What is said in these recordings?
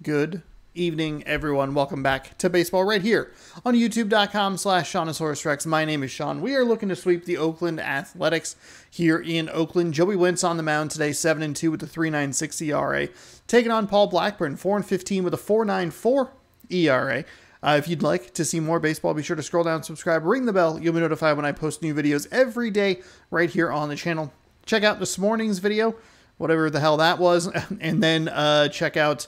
Good evening, everyone. Welcome back to baseball right here on youtube.com/SeanAsaurusRex. My name is Sean. We are looking to sweep the Oakland Athletics here in Oakland. Joey Wentz on the mound today, 7-2 with a 3.96 ERA. Taking on Paul Blackburn, 4-15 with a 4.94 ERA. If you'd like to see more baseball, be sure to scroll down, subscribe, ring the bell. You'll be notified when I post new videos every day right here on the channel. Check out this morning's video, whatever the hell that was, and then check out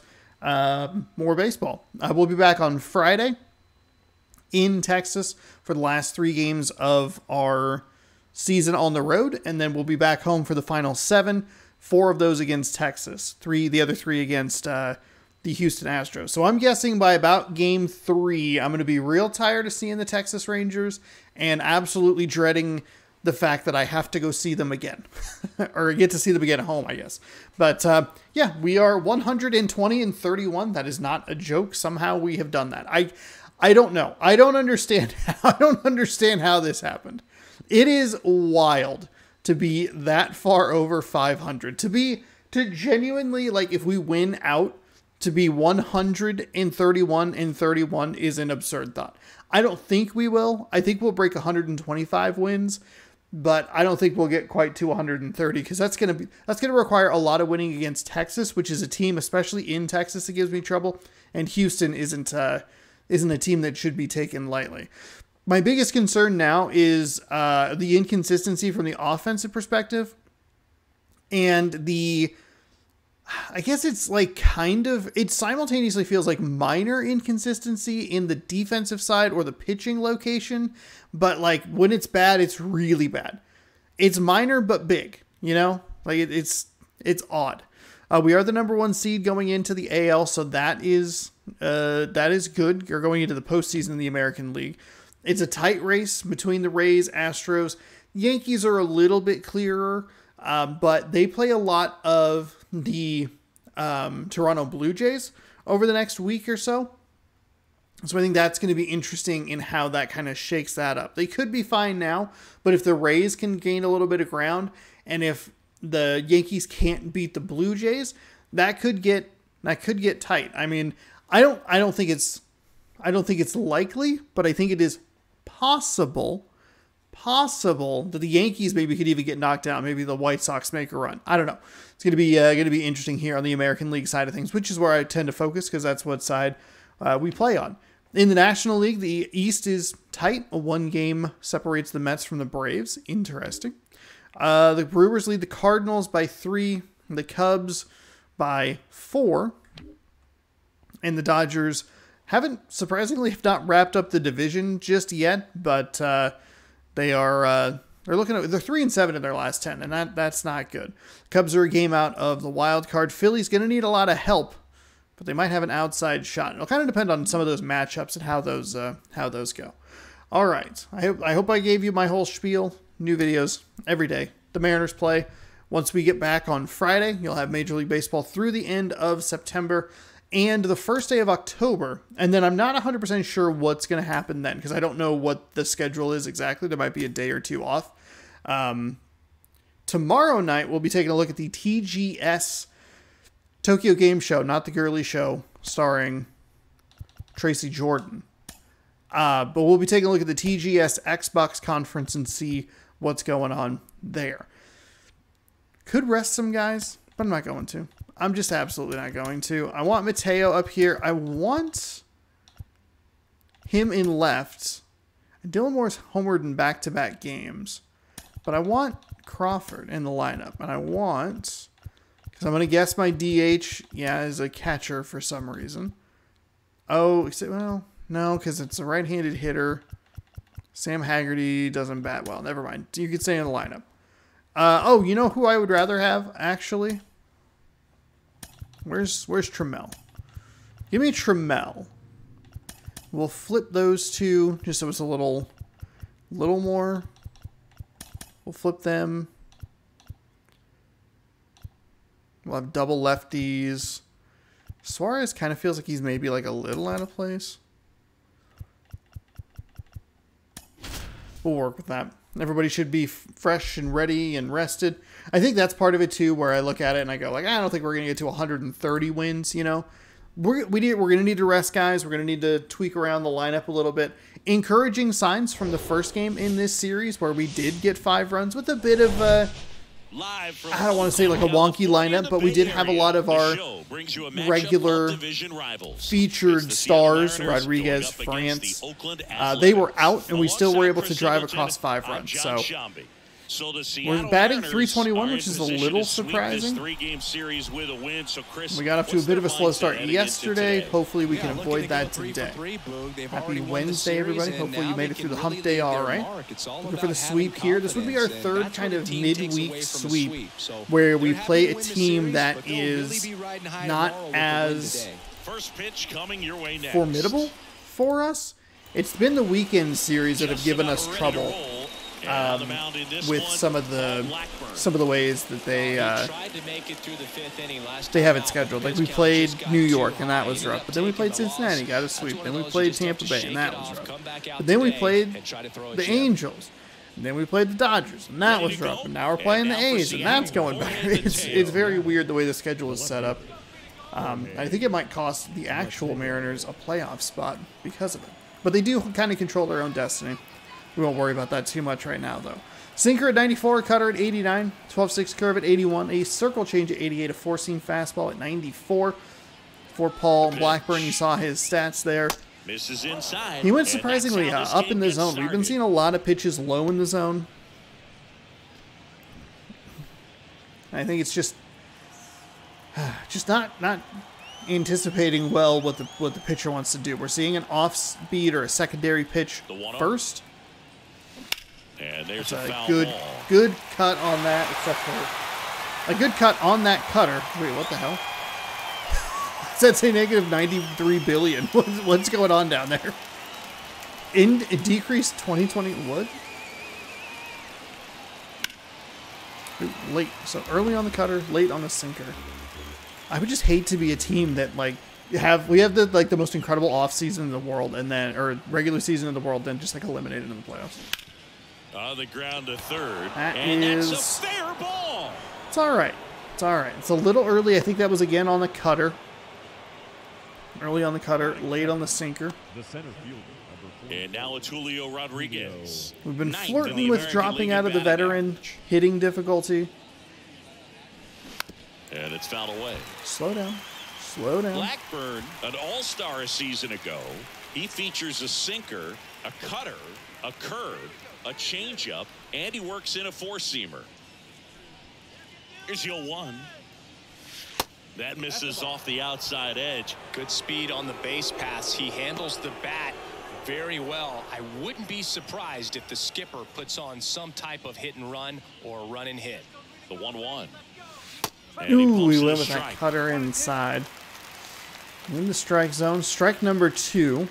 more baseball. We'll be back on Friday in Texas for the last 3 games of our season on the road, and then we'll be back home for the final 7, 4 of those against Texas, the other three against the Houston Astros. So I'm guessing by about game 3, I'm going to be real tired of seeing the Texas Rangers and absolutely dreading the fact that I have to go see them again or get to see them again at home, I guess. But yeah, we are 120-31. That is not a joke. Somehow we have done that. I don't know. I don't understand how this happened. It is wild to be that far over 500, to genuinely, like, if we win out, to be 131-31 is an absurd thought. I don't think we will. I think we'll break 125 wins, but I don't think we'll get quite to 130 because that's gonna require a lot of winning against Texas, which is a team, especially in Texas, that gives me trouble. And Houston isn't a team that should be taken lightly. My biggest concern now is the inconsistency from the offensive perspective, and the, I guess it's like kind of, it simultaneously feels like minor inconsistency in the defensive side or the pitching location, but like when it's bad, it's really bad. It's minor, but big, you know, like it's odd. We are the #1 seed going into the AL. So that is good. You're going into the postseason in the American League. It's a tight race between the Rays, Astros. Yankees are a little bit clearer, but they play a lot of the Toronto Blue Jays over the next week or so. So I think that's going to be interesting in how that kind of shakes that up. They could be fine now, but if the Rays can gain a little bit of ground and if the Yankees can't beat the Blue Jays, that could get tight. I mean, I don't think it's likely, but I think it is possible that the Yankees maybe could even get knocked out. Maybe the White Sox make a run. I don't know. It's going to be interesting here on the American League side of things, which is where I tend to focus because that's what side we play on. In the National League, the East is tight. A 1 game separates the Mets from the Braves. Interesting. The Brewers lead the Cardinals by 3, the Cubs by 4, and the Dodgers have not wrapped up the division just yet, but they are they're 3-7 in their last 10, and that's not good. Cubs are a game out of the wild card. Philly's going to need a lot of help, but they might have an outside shot. It'll kind of depend on some of those matchups and how those go. All right, I hope I gave you my whole spiel. New videos every day. The Mariners play once we get back on Friday. You'll have Major League Baseball through the end of September and the first day of October, and then I'm not 100% sure what's going to happen then, because I don't know what the schedule is exactly. There might be a day or 2 off. Tomorrow night, we'll be taking a look at the TGS Tokyo Game Show, not the Girly Show, starring Tracy Jordan. But we'll be taking a look at the TGS Xbox conference and see what's going on there. Could rest some guys, but I'm not going to. I'm just absolutely not going to. I want Mateo up here. I want him in left. Dylan Moore's homered in back-to-back games. But I want Crawford in the lineup. And I want, because I'm going to guess my DH, yeah, is a catcher for some reason. Oh, except, well, no, because it's a right-handed hitter. Sam Haggerty doesn't bat well. Never mind. You could stay in the lineup. Oh, you know who I would rather have, actually? Where's Trammell? Give me Trammell. We'll flip those 2 just so it's a little more. We'll flip them. We'll have double lefties. Suarez kind of feels like he's maybe like a little out of place. We'll work with that. Everybody should be fresh and ready and rested. I think that's part of it too, where I look at it and I go like, I don't think we're going to get to 130 wins, you know, We're gonna need to rest guys. We're gonna need to tweak around the lineup a little bit. Encouraging signs from the first game in this series, where we did get 5 runs with a bit of a, I don't want to say like a wonky lineup, but we did have a lot of our regular featured stars, Rodriguez, France. They were out, and we still were able to drive across 5 runs. So we're batting .321, which is a little surprising. We got off to a bit of a slow start yesterday. Hopefully we can avoid that today. Happy Wednesday, everybody. Hopefully you made it through the hump day all right. Looking for the sweep here. This would be our third kind of midweek sweep where we play a team that is not as formidable for us. It's been the weekend series that have given us trouble. With some of the ways that they have it scheduled. Like we played New York and that was rough, but then we played Cincinnati, got a sweep, then we played Tampa Bay and that was rough, but then we played the Angels, and then we played the Dodgers and that was rough, and now we're playing the A's and that's going better. It's very weird the way the schedule is set up. I think it might cost the actual Mariners a playoff spot because of it, but they do kind of control their own destiny. We won't worry about that too much right now, though. Sinker at 94, cutter at 89, 12-6 curve at 81, a circle change at 88, a four-seam fastball at 94. For Paul Blackburn, you saw his stats there. Misses inside. He went surprisingly up in the zone. We've been seeing a lot of pitches low in the zone. I think it's just not anticipating well what the pitcher wants to do. We're seeing an off-speed or a secondary pitch first. And there's a good cut on that, except for a good cut on that cutter. Wait, what the hell? That's a negative 93 billion. What's going on down there? It decreased 2020. What? Late. So early on the cutter, late on the sinker. I would just hate to be a team that like we have the like the most incredible off season in the world, and then or regular season in the world, then just like eliminated in the playoffs. On the ground to third. That's a fair ball. It's all right. It's all right. It's a little early. I think that was again on the cutter. Early on the cutter, late on the sinker. The center fielder, number 4. And now it's Julio Rodriguez. We've been flirting with dropping out of the veteran hitting difficulty. And it's fouled away. Slow down. Slow down. Blackburn, an all-star a season ago, he features a sinker, a cutter, a curve, a changeup, and he works in a four-seamer. Here's your one. That misses off the outside edge. Good speed on the base pass. He handles the bat very well. I wouldn't be surprised if the skipper puts on some type of hit and run or run and hit. The 1-1. Ooh, we went with that cutter inside. In the strike zone, strike number 2.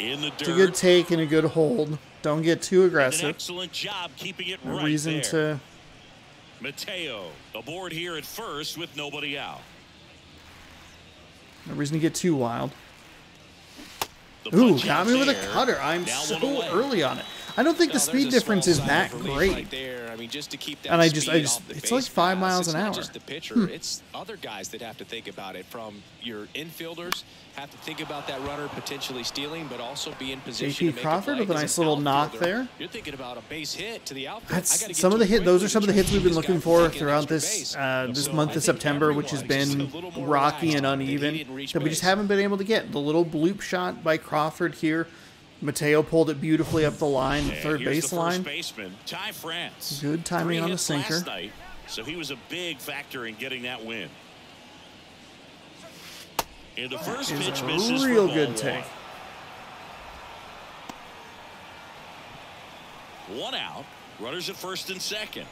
In the dirt. It's a good take and a good hold. Don't get too aggressive. Excellent job keeping it right. No reason to. Mateo aboard here at first with nobody out. No reason to get too wild. Ooh, got me with a cutter. I'm so early on it. I don't think the speed difference is that great. And I just it's like 5 miles an hour. Just the pitcher, it's other guys that have to think about it. From your infielders have to think about that runner potentially stealing, but also be in position. JP Crawford with a nice little knock there. You're thinking about a base hit to the outfield. Some of the hit. Those are some of the hits we've been looking for throughout this month of September, which has been rocky and uneven. That we just haven't been able to get. The little bloop shot by Crawford here. Mateo pulled it beautifully up the line, the third baseline. Ty France. Good timing on the sinker. Night, so he was a big factor in getting that win. And the first pitch misses. Real good take. 1 out. Runners at first and second.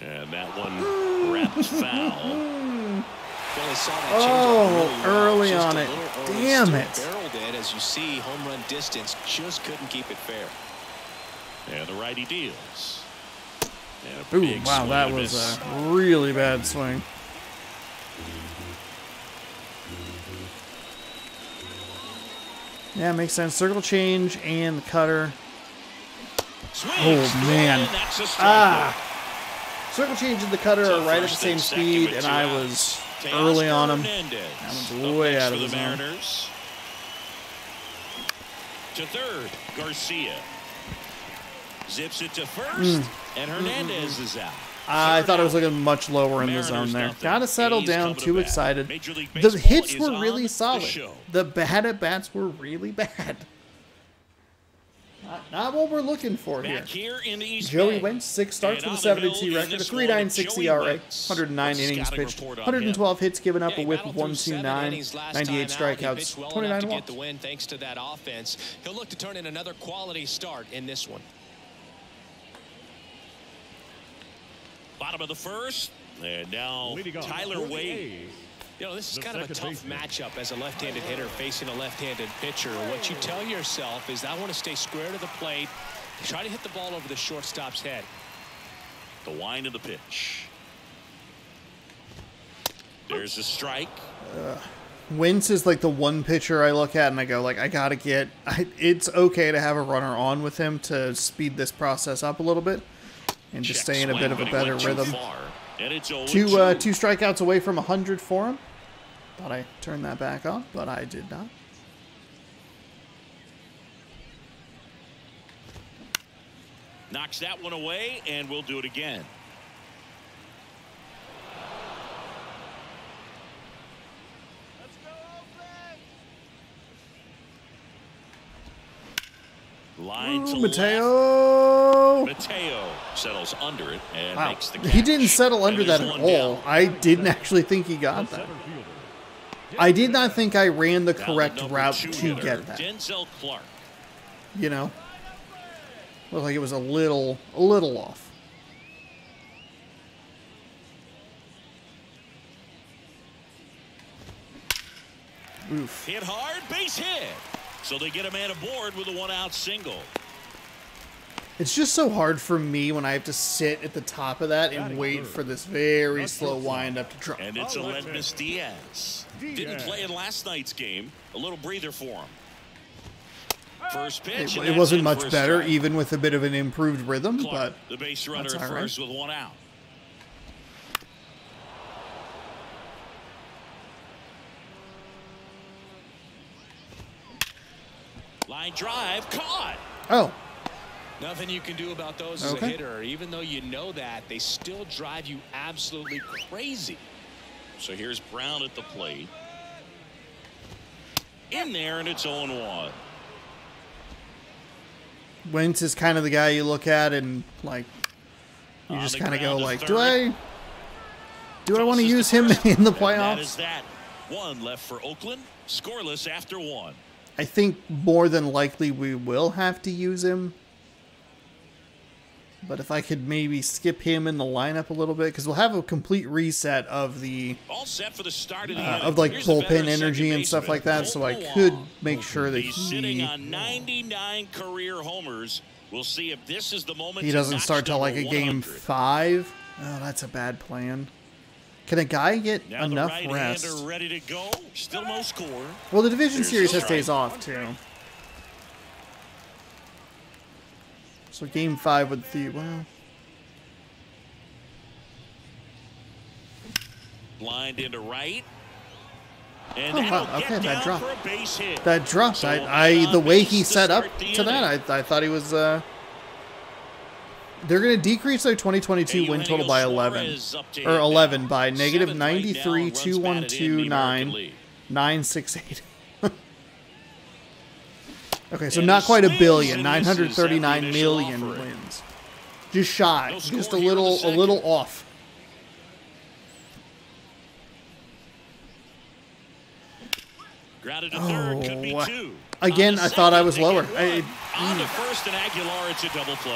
And that one wrapped foul. Oh, early on it. Damn it. Barreled it, as you see, home run distance, just couldn't keep it fair. And the righty deals. Ooh, wow, that was a really bad swing. Yeah, makes sense. Circle change and the cutter. Oh, man. Ah. Circle change and the cutter are right at the same speed, and I was early on them. That one's way out of the Mariners. To third, Garcia. Zips it to first, and Hernandez is out. I thought it was looking much lower in the zone there. Gotta settle down, too excited. The hits were really solid. The bad at-bats were really bad. Not what we're looking for here. Joey Wentz, 6 starts with a 7-2 record, a 3.96 ERA, 109 innings pitched, 112 hits given up, a whip of 129, 98 strikeouts, 29 walks. Thanks to that offense, he'll look to turn in another quality start in this one. Bottom of the first, and now Tyler Wade. You know, this is kind of a tough matchup as a left-handed hitter facing a left-handed pitcher. What you tell yourself is, I want to stay square to the plate, try to hit the ball over the shortstop's head. The wind of the pitch. There's a strike. Wentz is like the one pitcher I look at and I go, like, I gotta get. It's okay to have a runner on with him to speed this process up a little bit. And just stay in a bit of a better rhythm. Two strikeouts away from 100 for him. Thought I turned that back on, but I did not. Knocks that one away, and we'll do it again. Let's go, Oakland! Line to Mateo. Mateo settles under it and makes the catch. He didn't settle under that at all. I didn't actually think he got that. I did not think I ran the correct route to get that. Denzel Clark. You know, looked like it was a little off. Oof. Hit hard, base hit. So they get a man aboard with a one-out single. It's just so hard for me when I have to sit at the top of that and wait for this very slow wind-up to drop. And it's Alexis Diaz. Didn't play in last night's game. A little breather for him. First pitch. It wasn't much better, even with a bit of an improved rhythm, but the base runner first with one out. Line drive caught. Oh. Nothing you can do about those as a hitter. Even though you know that, they still drive you absolutely crazy. So here's Brown at the plate. In there, and it's 0-1. Wentz is kind of the guy you look at and, like, you just kind of go, like, do I want to use him in the playoffs? That is that. One left for Oakland. Scoreless after one. I think more than likely we will have to use him. But if I could maybe skip him in the lineup a little bit, because we'll have a complete reset of the like bullpen energy and stuff like that, so I could make sure that he's sitting on 99 career homers. We'll see if this is the moment he doesn't start till like a game 5. Oh, that's a bad plan. Can a guy get enough rest? Ready to go. Still no score. Well, the division series has days off too. So game 5 with the blind into right, and that dropped. That dropped. So the way he set up to that, I thought he was. They're going to decrease their 2022 win total by 11 by negative 93, 2129, 968. Okay, so not quite $1 billion, 939 million wins. Just shy, just a little off. Oh, again, I thought I was lower. On the first and Aguilar, it's a double play.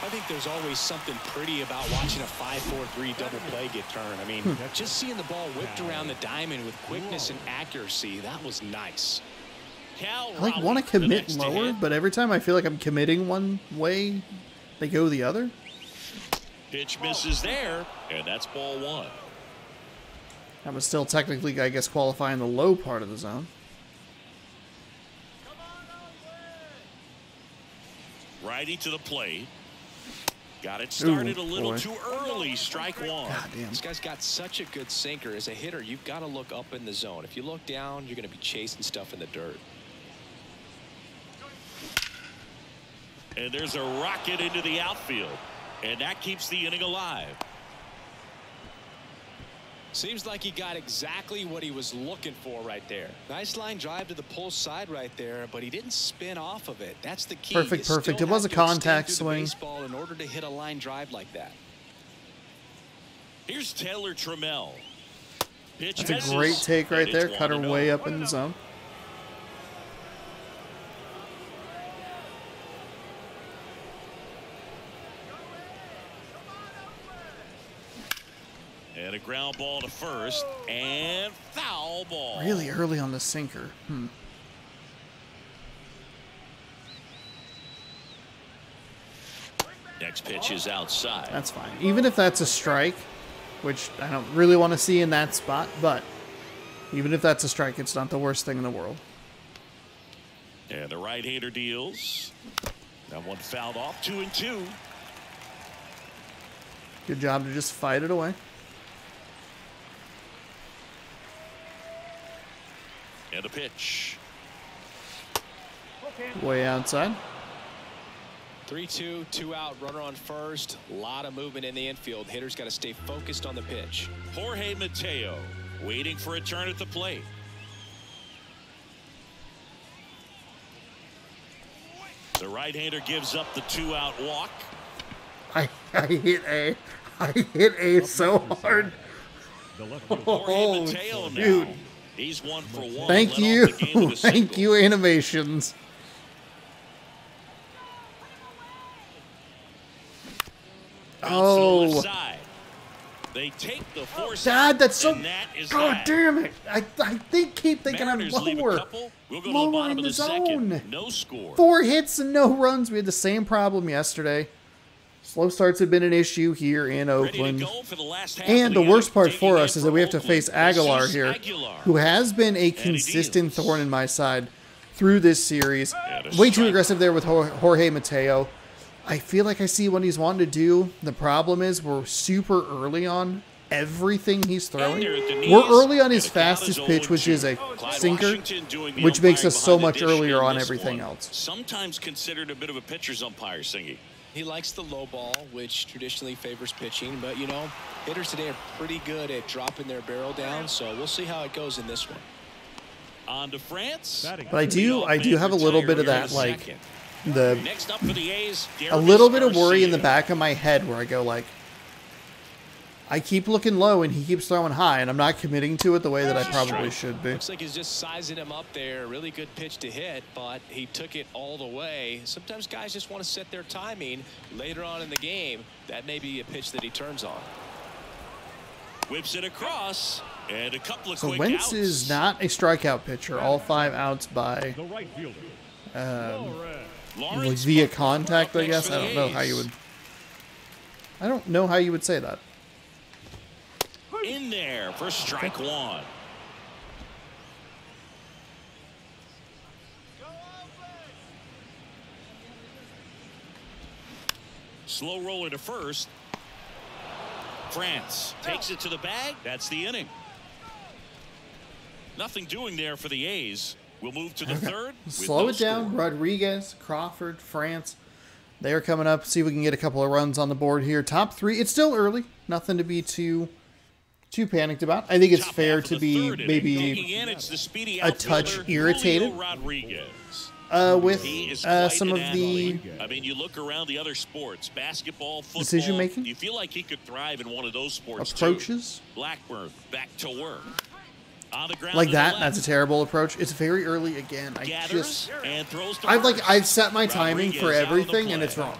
I think there's always something pretty about watching a 5-4-3 double play get turned. I mean, just seeing the ball whipped around the diamond with quickness and accuracy, that was nice. I like want to commit lower, but every time I feel like I'm committing one way, they go the other. Pitch misses there, and that's ball one. I was still technically, I guess, qualifying the low part of the zone. Righty to the plate. Got it started a little too early. Strike one. This guy's got such a good sinker. As a hitter, you've got to look up in the zone. If you look down, you're going to be chasing stuff in the dirt. And there's a rocket into the outfield, and that keeps the inning alive. Seems like he got exactly what he was looking for right there. Nice line drive to the pull side right there, but he didn't spin off of it. That's the key. Perfect. It was a contact swing. Baseball in order to hit a line drive like that. Here's Taylor Trammell. That's a great take right there. Cut her way up in the zone. And a ground ball to first, and foul ball. Really early on the sinker. Next pitch is outside. That's fine. Even if that's a strike, which I don't really want to see in that spot, but even if that's a strike, it's not the worst thing in the world. And the right-hander deals. That one fouled off. 2-2. Good job to just fight it away. And a pitch. Way outside. 3-2, two out, runner on first. A lot of movement in the infield. Hitters got to stay focused on the pitch. Jorge Mateo waiting for a turn at the plate. The right-hander gives up the two-out walk. I hit A so hard. Jorge Mateo now. He's one for one. Thank you. Thank you, animations. Oh. They take the force. Dad, that's so. God damn it. I keep thinking I'm lower. We'll go to the bottom of the zone. No score. 4 hits and no runs. We had the same problem yesterday. Slow starts have been an issue here in Oakland. And the worst part for us is that we have to face Aguilar here, who has been a consistent thorn in my side through this series. Way too aggressive there with Jorge Mateo. I feel like I see what he's wanting to do. The problem is we're super early on everything he's throwing. We're early on his fastest pitch, which is a sinker, which makes us so much earlier on everything else. Sometimes considered a bit of a pitcher's umpire singing. He likes the low ball, which traditionally favors pitching, but you know, hitters today are pretty good at dropping their barrel down, so we'll see how it goes in this one. On to France. But I do have a little bit of that, like a little bit of worry in the back of my head where I go like, I keep looking low and he keeps throwing high, and I'm not committing to it the way that I probably should be. Looks like he's just sizing him up there. Really good pitch to hit, but he took it all the way. Sometimes guys just want to set their timing later on in the game. That may be a pitch that he turns on. Whips it across, and a couple of quick outs. So Wentz is not a strikeout pitcher. All 5 outs by like via contact, I guess. I don't know how you would say that. In there for strike one. Slow roller to first. France takes it to the bag. That's the inning. Nothing doing there for the A's. We'll move to the third. Slow it down. Rodriguez, Crawford, France. They are coming up. See if we can get a couple of runs on the board here. Top 3. It's still early. Nothing to be too panicked about. I think it's fair to be maybe a touch irritated with some of the decision making. You feel like he could thrive in one of those sports approaches. Blackburn back to work. Like that's a terrible approach. It's very early again. I've set my timing for everything and it's wrong,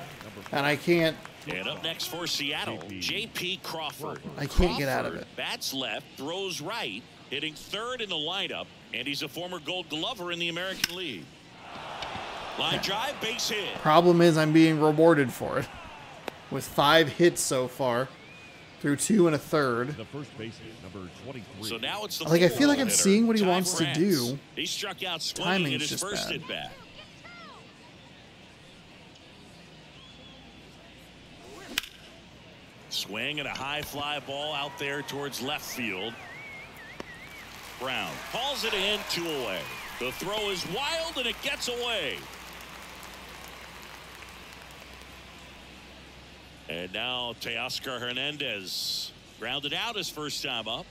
and I can't. And up next for Seattle, JP Crawford. I can't get out of it. Bats left, throws right, hitting third in the lineup, and he's a former Gold Glover in the American League. Line drive, base hit. Problem is I'm being rewarded for it with 5 hits so far through 2 1/3. The first base hit, number 23. So now it's the like I feel like I'm seeing what he wants to do. He struck out swinging in his first at bat. Swing and a high fly ball out there towards left field. Brown calls it in, 2 away. The throw is wild and it gets away. And now Teoscar Hernandez grounded out his first time up.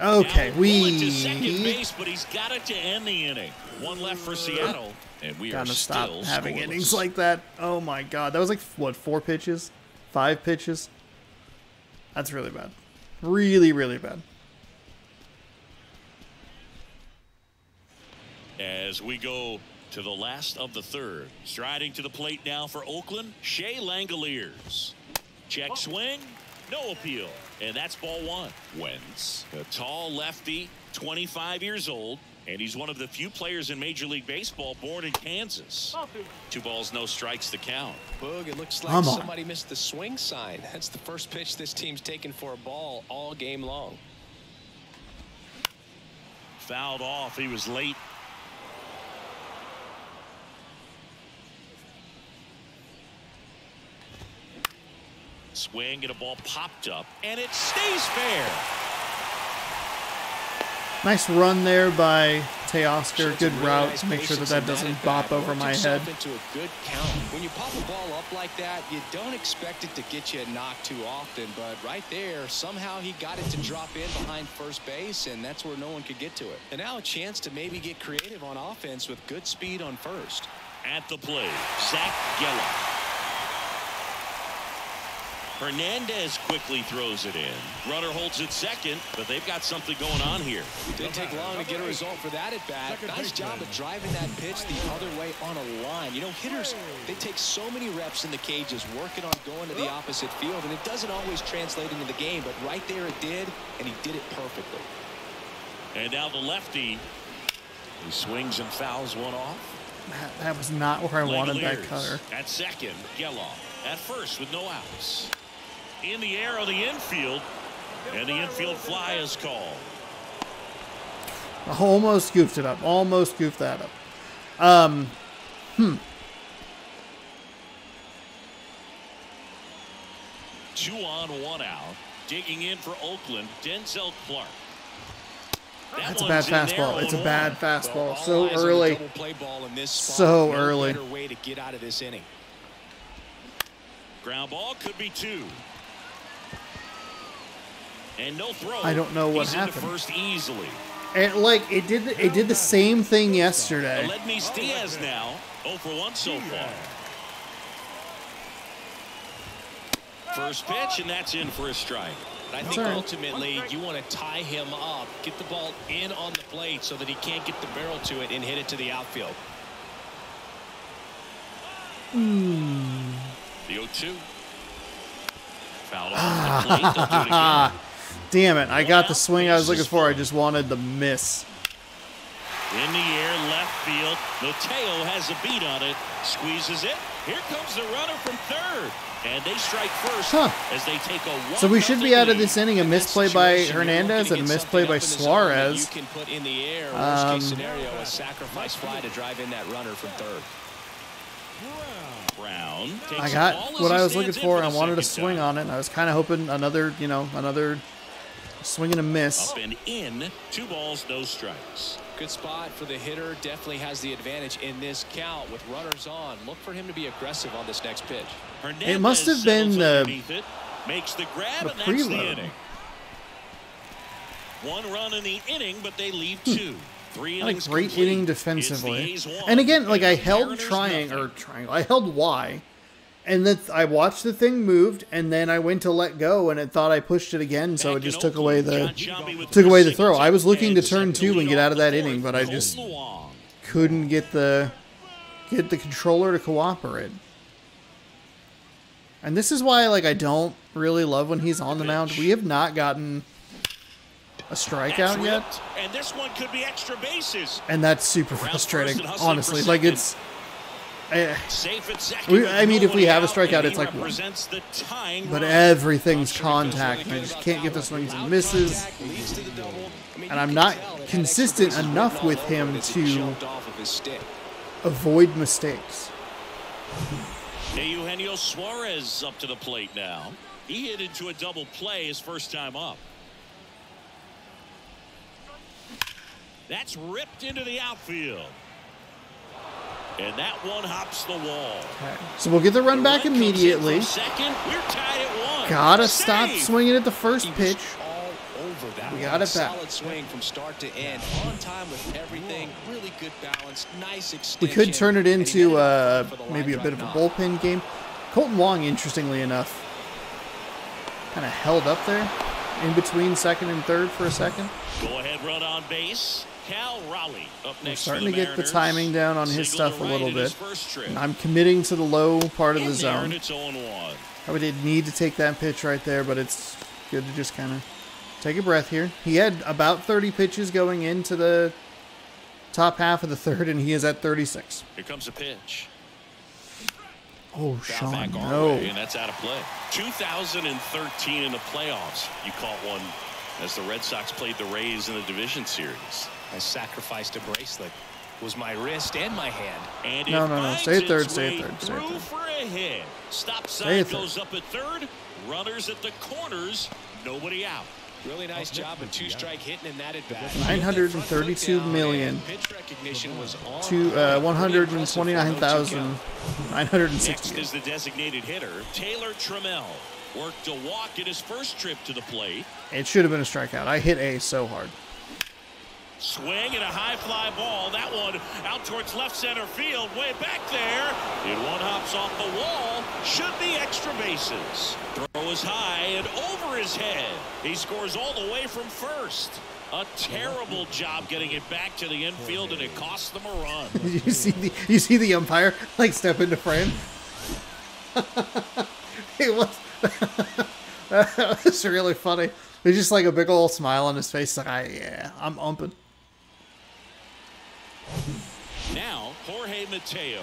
Okay, we to second base, but he's got it to end the inning. 1 left for Seattle, and we are still having innings like that. Oh my God, that was like what, 4 pitches, 5 pitches? That's really bad, really bad. As we go to the last of the 3rd, striding to the plate now for Oakland, Shea Langeliers. Check swing. No appeal, and that's ball 1. Wentz, a tall lefty, 25 years old, and he's one of the few players in Major League Baseball born in Kansas. 2 balls, no strikes, the count. Boog, it looks like somebody missed the swing sign. That's the first pitch this team's taken for a ball all game long. Fouled off. He was late. Swing and a ball popped up, and it stays fair. Nice run there by Teoscar. Good route. Make sure that that doesn't bop over my head. Into a good count. When you pop a ball up like that, you don't expect it to get you a knock too often, but right there, somehow he got it to drop in behind first base, and that's where no one could get to it. And now a chance to maybe get creative on offense with good speed on first. At the plate, Zach Gelof. Hernandez quickly throws it in. Runner holds it second, but they've got something going on here. It didn't take long to get a result for that at bat. Nice job of driving that pitch the other way on a line. You know, hitters, they take so many reps in the cages working on going to the opposite field, and it doesn't always translate into the game, but right there it did, and he did it perfectly. And now the lefty, he swings and fouls one off. That was not where I wanted that cutter. At second, Gelof. At first with no outs. In the air of the infield, and the infield fly is called. Almost goofed it up. Almost goofed that up. Two on, 1 out. Digging in for Oakland, Denzel Clark. That's a bad fastball. It's a bad fastball. So early. So early. Better way to get out of this inning. Ground ball, could be 2. And no throw. I don't know what happened. First easily. And like it did the same thing yesterday. Dermis Diaz now 0 for 1 so far. First pitch, and that's in for a strike. I think ultimately you want to tie him up, get the ball in on the plate so that he can't get the barrel to it and hit it to the outfield. The 0-2. Foul off the plate. They'll do it again. Damn it. I got the swing I was looking for. I just wanted the miss. In the air, left field. Mateo has a beat on it. Squeezes it. Here comes the runner from 3rd. And they strike first as they take a So we should be out of this inning. A misplay by Hernandez and a misplay by Suarez. You can put in the air. Worst case scenario, a sacrifice fly to drive in that runner from 3rd. I got what I was looking for. I wanted a swing on it. And I was kind of hoping another, you know, another swing and a miss. Up and in, 2 balls, no strikes. Good spot for the hitter. Definitely has the advantage in this count with runners on. Look for him to be aggressive on this next pitch. It must have been makes the grab, and that's the inning. 1 run in the inning, but they leave 2. Not a great inning defensively. And again, like I held triangle. I held Y, and then I watched the thing moved, and then I went to let go, and it thought I pushed it again, so it just took away the throw. I was looking to turn 2 and get out of that inning, but I just couldn't get the controller to cooperate. And this is why, like, I don't really love when he's on the mound. We have not gotten a strikeout yet, and this one could be extra bases, and that's super frustrating, honestly. Like, it's safe at second. I mean, if we have a strikeout, it's like one, but everything's contact. I just can't get the swings and misses, and I'm not consistent enough with him to avoid mistakes. Eugenio Suarez up to the plate now. He hit into a double play his first time up. That's ripped into the outfield. And that one hops the wall. Okay. So we'll get the run back immediately. Second, we're tied at one. Gotta stop swinging at the first pitch. We got it back. Solid swing from start to end. On time with everything. Really good balance. Nice extension. We could turn it into maybe a bit of a bullpen game. Colton Wong, interestingly enough, kind of held up there in between second and third for a second. Go ahead, run on base. Cal Raleigh up next. Starting to get the timing down on his stuff a little bit. I'm committing to the low part of the zone. I did need to take that pitch right there, but it's good to just kind of take a breath here. He had about 30 pitches going into the top half of the third, and he is at 36. Here comes the pitch. Oh, Sean, no. And that's out of play. 2013 in the playoffs, you caught one as the Red Sox played the Rays in the division series. I sacrificed a bracelet. It was my wrist and my hand. And no. Stay at third. For a hit. Stop sign goes up at third. Runners at the corners. Nobody out. Really nice job of two-strike hitting in that at bat. 932 million to 129,960. Next is the designated hitter, Taylor Trammell. Worked a walk in his first trip to the plate. It should have been a strikeout. I hit A so hard. Swing and a high fly ball. That one out towards left center field, way back there. It one hops off the wall. Should be extra bases. Throw is high and over his head. He scores all the way from first. A terrible job getting it back to the infield, and it cost them a run. you see the umpire like step into frame. It was. That was really funny. There's just like a big old smile on his face, like, yeah, I'm umping. Now, Jorge Mateo.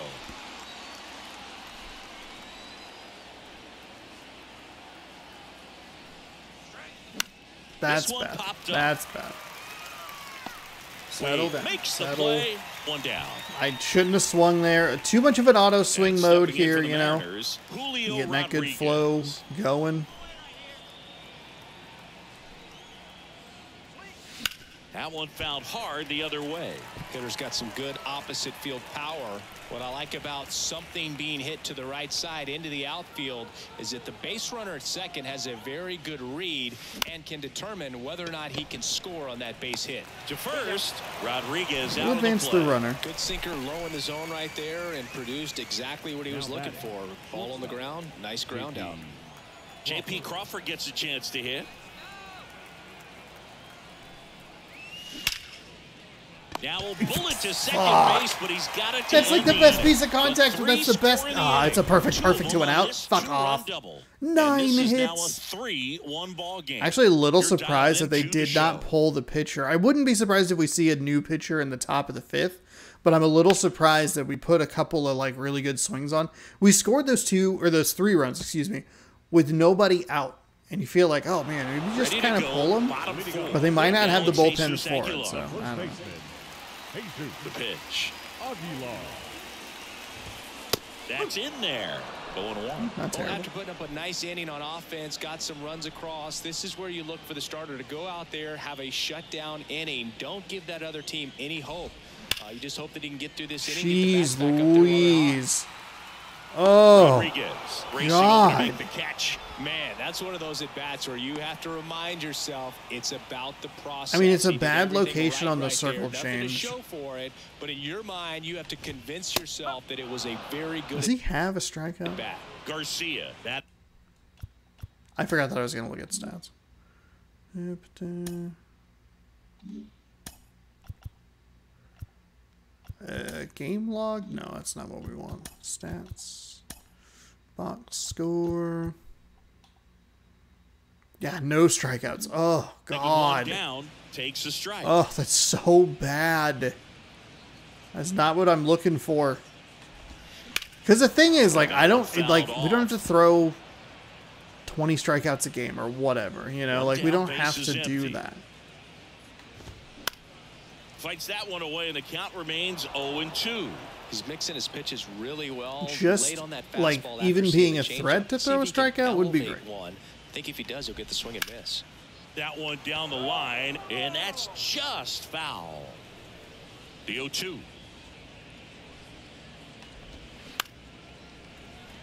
That's bad. That's bad. Settle down. Makes the play. One down. I shouldn't have swung there. Too much of an auto swing mode here, you know. Getting that good flow going. That one fouled hard the other way. Hitter's got some good opposite field power. What I like about something being hit to the right side into the outfield is that the base runner at second has a very good read and can determine whether or not he can score on that base hit. To first, Rodriguez out of the play. The runner. Good sinker low in the zone right there and produced exactly what he was looking for. Ball on the ground, nice ground out. JP Crawford gets a chance to hit. Now we'll bullet to second base, but he's got it. That's like the best piece of contact, but that's the best. Ah, it's a perfect two and out. Fuck off. 9 hits. Now a 3-1 ball game. Actually, a little surprised that they did not pull the pitcher. I wouldn't be surprised if we see a new pitcher in the top of the fifth, but I'm a little surprised that we put a couple of like really good swings on. We scored those three runs, excuse me, with nobody out. And you feel like, oh man, maybe just kind of pull them, but they might not have the bullpen for it. So I don't know. The pitch. That's in there. Going one. Not terrible. After putting up a nice inning on offense, got some runs across. This is where you look for the starter to go out there, have a shutdown inning. Don't give that other team any hope. You just hope that he can get through this inning. Jeez Louise. Oh, Rodriguez to make the catch. Man, that's one of those at bats where you have to remind yourself it's about the process. I mean, it's a bad location on the circle change. Nothing to show for it, but in your mind, you have to convince yourself that it was a very good. Does he have a strikeout? Garcia. That. I forgot that I was going to look at stats. Game log? No, that's not what we want. Stats. Box score. Yeah, no strikeouts. Oh, God. Down, takes a strike. Oh, that's so bad. That's not what I'm looking for. Because the thing is, like, we don't have to throw 20 strikeouts a game or whatever, you know? Like, we don't have to do that. Fights that one away, and the count remains 0-2. He's mixing his pitches really well. Just on that fastball, like even being a threat to throw a strikeout would be great. I think if he does, he'll get the swing and miss. That one down the line, and that's just foul. The 0-2.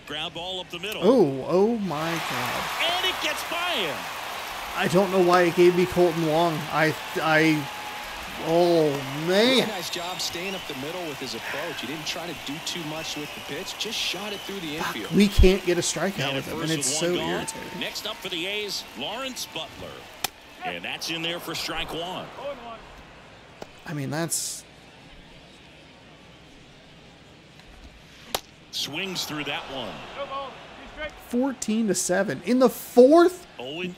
Ground ball up the middle. Oh my God. And it gets by him. I don't know why it gave me Colton Wong. Oh, man. Really nice job staying up the middle with his approach. He didn't try to do too much with the pitch. Just shot it through the infield. We can't get a strikeout with him, and it's so irritating. Next up for the A's, Lawrence Butler. And that's in there for strike one. I mean, that's... Swings through that one. 14-7. In the fourth?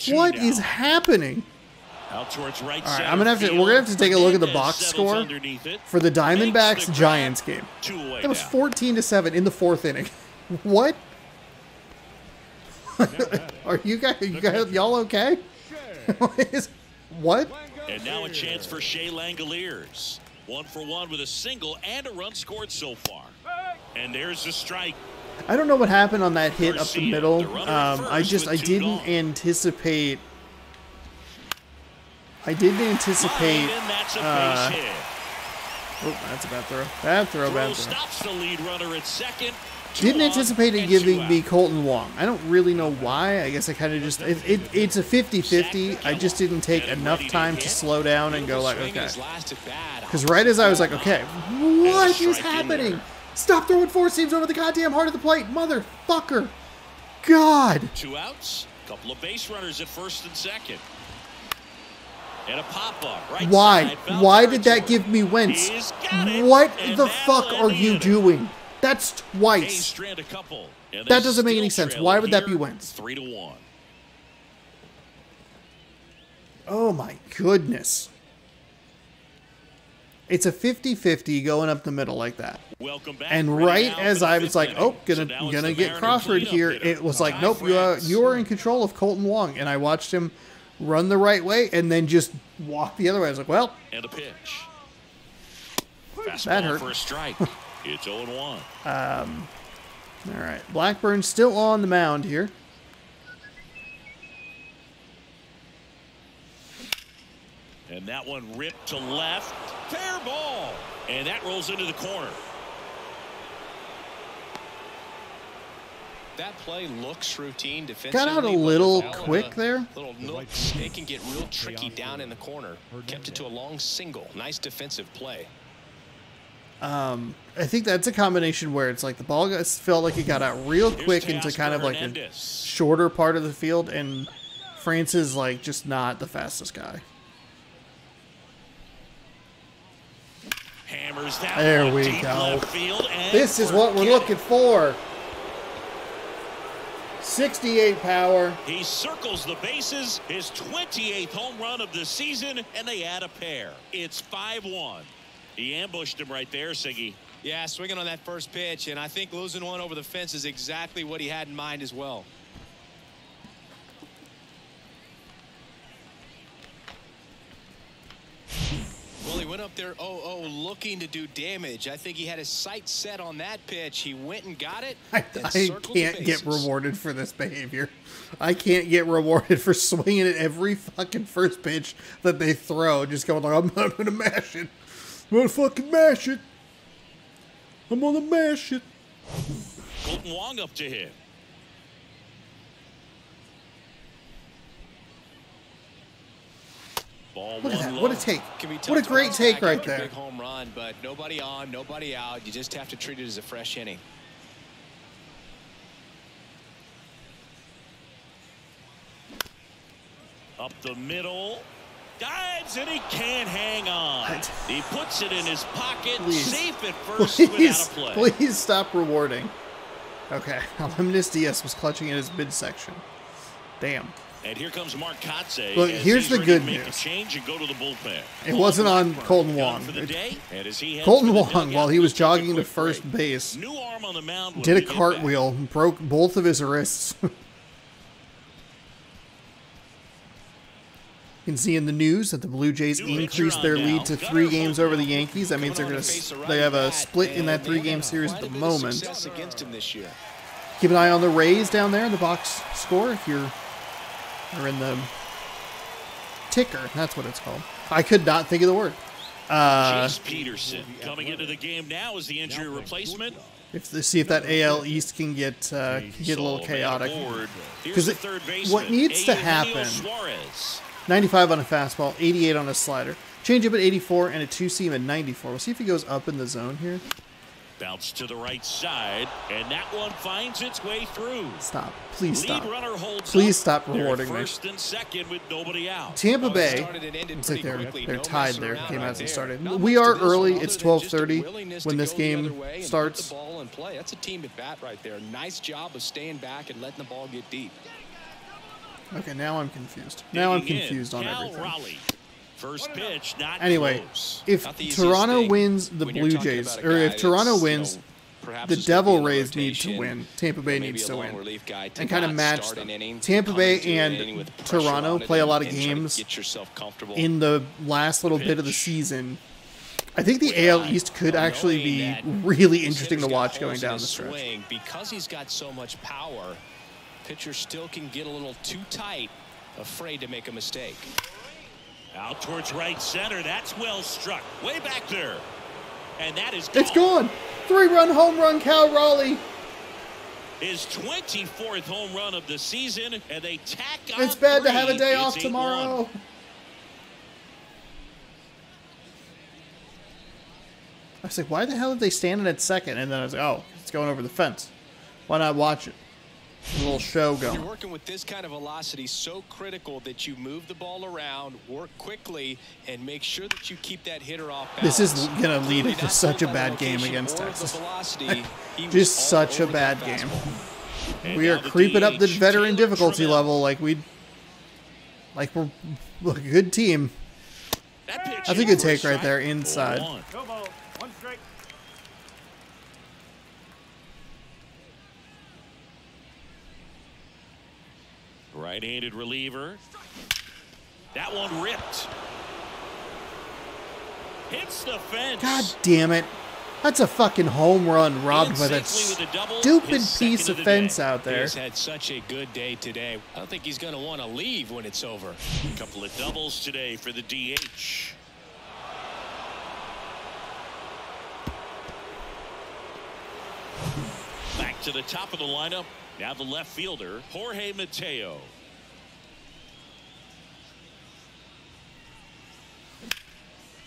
What is happening? Out towards right. All right, we're gonna have to take a look at the box score for the Diamondbacks Giants game. That was 14-7 in the fourth inning. What? Are you guys? Y'all okay? What? And now a chance for Shea Langeliers. 1 for 1 with a single and a run scored so far. And there's the strike. I don't know what happened on that hit up the middle. I didn't anticipate. Oh, that's a bad throw. Bad throw. Stops the lead runner at second. Didn't anticipate it giving me Colton Wong. I don't really know why. I guess I kind of just... It's a 50-50. I just didn't take enough time to slow down and go like, okay. Because right as I was like, okay, what is happening? Stop throwing four seams over the goddamn heart of the plate, motherfucker. God. Two outs. Couple of base runners at first and second. And a pop-up right. Why? Why did that give me Wentz? What the fuck are you doing? That's twice. That doesn't make any sense. Why would that be Wentz? 3-1. Oh my goodness. It's a 50-50 going up the middle like that. And right as I was like, oh, gonna get Crawford here, it was like, nope, you are in control of Colton Wong. And I watched him run the right way and then just walk the other way. I was like, well, and a pitch. That hurt. For a strike. It's 0-1. All right. Blackburn still on the mound here. And that one ripped to left. Fair ball. And that rolls into the corner. That play looks routine defensively. Got out a little quick there. Little nook. It can get real tricky down in the corner. Kept it to a long single. Nice defensive play. I think that's a combination where it's like the ball felt like it got out real quick into kind of like a shorter part of the field, and France is like just not the fastest guy. Hammers that there we go. This is what we're looking for. 68 power. He circles the bases, his 28th home run of the season, and they add a pair. It's 5-1. He ambushed him right there, Siggy. Yeah, swinging on that first pitch, and I think losing one over the fence is exactly what he had in mind as well. Well, he went up there 0-0 looking to do damage. I think he had his sights set on that pitch. He went and got it. I can't get rewarded for this behavior. I can't get rewarded for swinging at every fucking first pitch that they throw. Just going like, I'm going to mash it. I'm going to fucking mash it. I'm going to mash it. Colton Wong up to hit. Look at that. What a take. What a great take right there. Big home run, but nobody on, nobody out. You just have to treat it as a fresh inning. Up the middle. Dives, and he can't hang on. He puts it in his pocket. Safe at first without a play. Please stop rewarding. Okay. Alexis Diaz was clutching at his midsection. Damn. And here comes Mark Kotze. Look, here's the good news. It wasn't on Colton Wong. Colton Wong, while he was jogging to first base, did a cartwheel and broke both of his wrists. You can see in the news that the Blue Jays increased their lead to 3 games over the Yankees. That means they have a split in that 3-game series at the moment. Keep an eye on the Rays down there in the box score if you're in the ticker. That's what it's called. I could not think of the word. Chase Peterson coming into the game now is the injury replacement. See if that AL East can get a little chaotic. Because what needs to happen. 95 on a fastball, 88 on a slider. Change up at 84 and a two-seam at 94. We'll see if he goes up in the zone here. Bounce to the right side, and that one finds its way through. Stop. Please stop. Please stop rewarding me. Tampa Bay, looks like they're tied there. Game hasn't started. We are early. It's 12:30 when this game starts. That's a team at bat right there. Nice job of staying back and letting the ball get deep. Okay, now I'm confused. Now I'm confused on everything. First pitch, not anyway, if Toronto wins the Blue Jays, or if Toronto wins, the Devil Rays need to win. Tampa Bay needs to win. And kind of match them. Tampa Bay and Toronto play a lot of games in the last little bit of the season. I think the AL East could actually be really interesting to watch going down the stretch. Because he's got so much power, pitcher still can get a little too tight, afraid to make a mistake. Out towards right center. That's well struck. Way back there. And that is gone. It's gone. 3-run home run, Cal Raleigh. His 24th home run of the season, and they tack on. It's bad to have a day off tomorrow. I was like, why the hell did they stand in at second? And then I was like, oh, it's going over the fence. Why not watch it? A little show going. You're working with this kind of velocity, so critical that you move the ball around, work quickly, and make sure that you keep that hitter off balance. This is going to lead to such a bad game against Texas. Just such a bad game. We are creeping up the veteran difficulty level like we're a good team. That's a good take right there inside. Right-handed reliever. That one ripped. Hits the fence. God damn it. That's a fucking home run robbed by that stupid piece of fence out there. He's had such a good day today. I don't think he's going to want to leave when it's over. A couple of doubles today for the DH. Back to the top of the lineup. Now the left fielder, Jorge Mateo.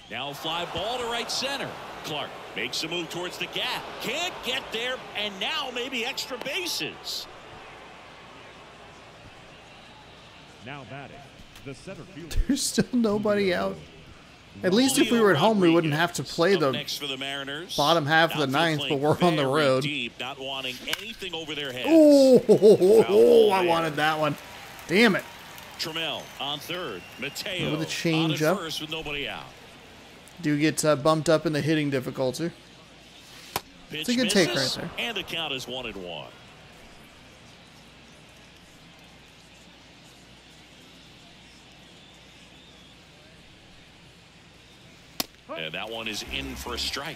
Now fly ball to right center. Clark makes a move towards the gap. Can't get there, and now maybe extra bases. Now batting, the center fielder. There's still nobody out. At least if we were at home, we wouldn't have to play the bottom half of the ninth, but we're on the road. Oh, I wanted that one. Damn it. Trammell on third. Mateo with a change up. Do get bumped up in the hitting difficulty. It's a good take right there. And the count is 1-1. And that one is in for a strike.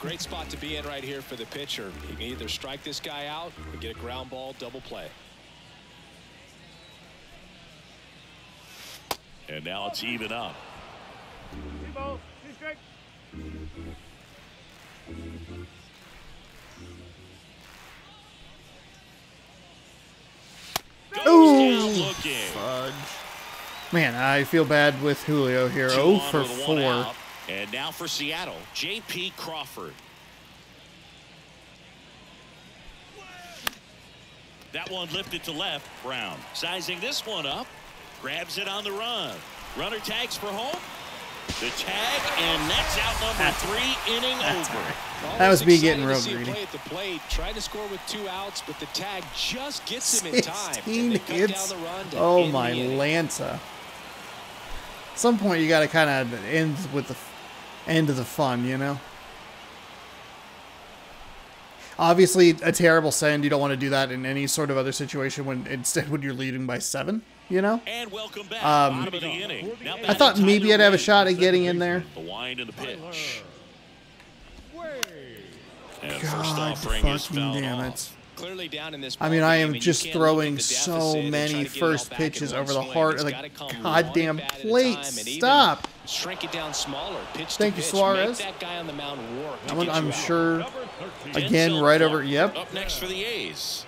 Great spot to be in right here for the pitcher. You can either strike this guy out or get a ground ball double play. And now it's even up. 2-2 strike. Oh, fudge. Man, I feel bad with Julio here. 0 for 4. And now for Seattle, JP Crawford. That one lifted to left. Brown sizing this one up, grabs it on the run. Runner tags for home. The tag, and that's out number 3, inning over. Right. That was me getting real greedy. Play at the plate, trying to score with 2 outs, but the tag just gets him in time. 16 hits. Oh my Lanta! At some point, you got to kind of end with the. End of the fun, you know? Obviously, a terrible send. You don't want to do that in any sort of other situation when instead when you're leading by 7. you know? And welcome back. I thought maybe I'd have a shot at getting in there. The wind and the pitch. God fucking damn it. I mean, I am just throwing so many first pitches over the heart of the goddamn plate. Stop. Shrink it down smaller. Thank you, Suarez. I'm sure. Again, right over. Yep. Up next for the A's.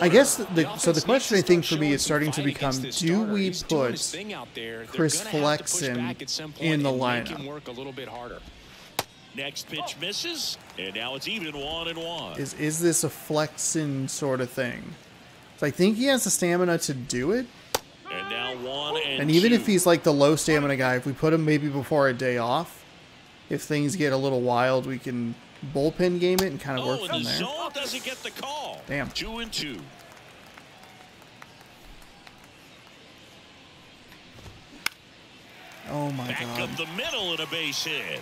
I guess so the question I think for me is starting to become, do we put Chris Flexen in the lineup? Next pitch misses, and now it's even 1-1. Is this a Flexen sort of thing? So I think he has the stamina to do it. And now 1-2. And even if he's like the low stamina guy, if we put him maybe before a day off, if things get a little wild, we can bullpen game it and kind of work from there. Zone doesn't get the call. Damn. 2-2. Oh my God. Back up the middle and a base hit.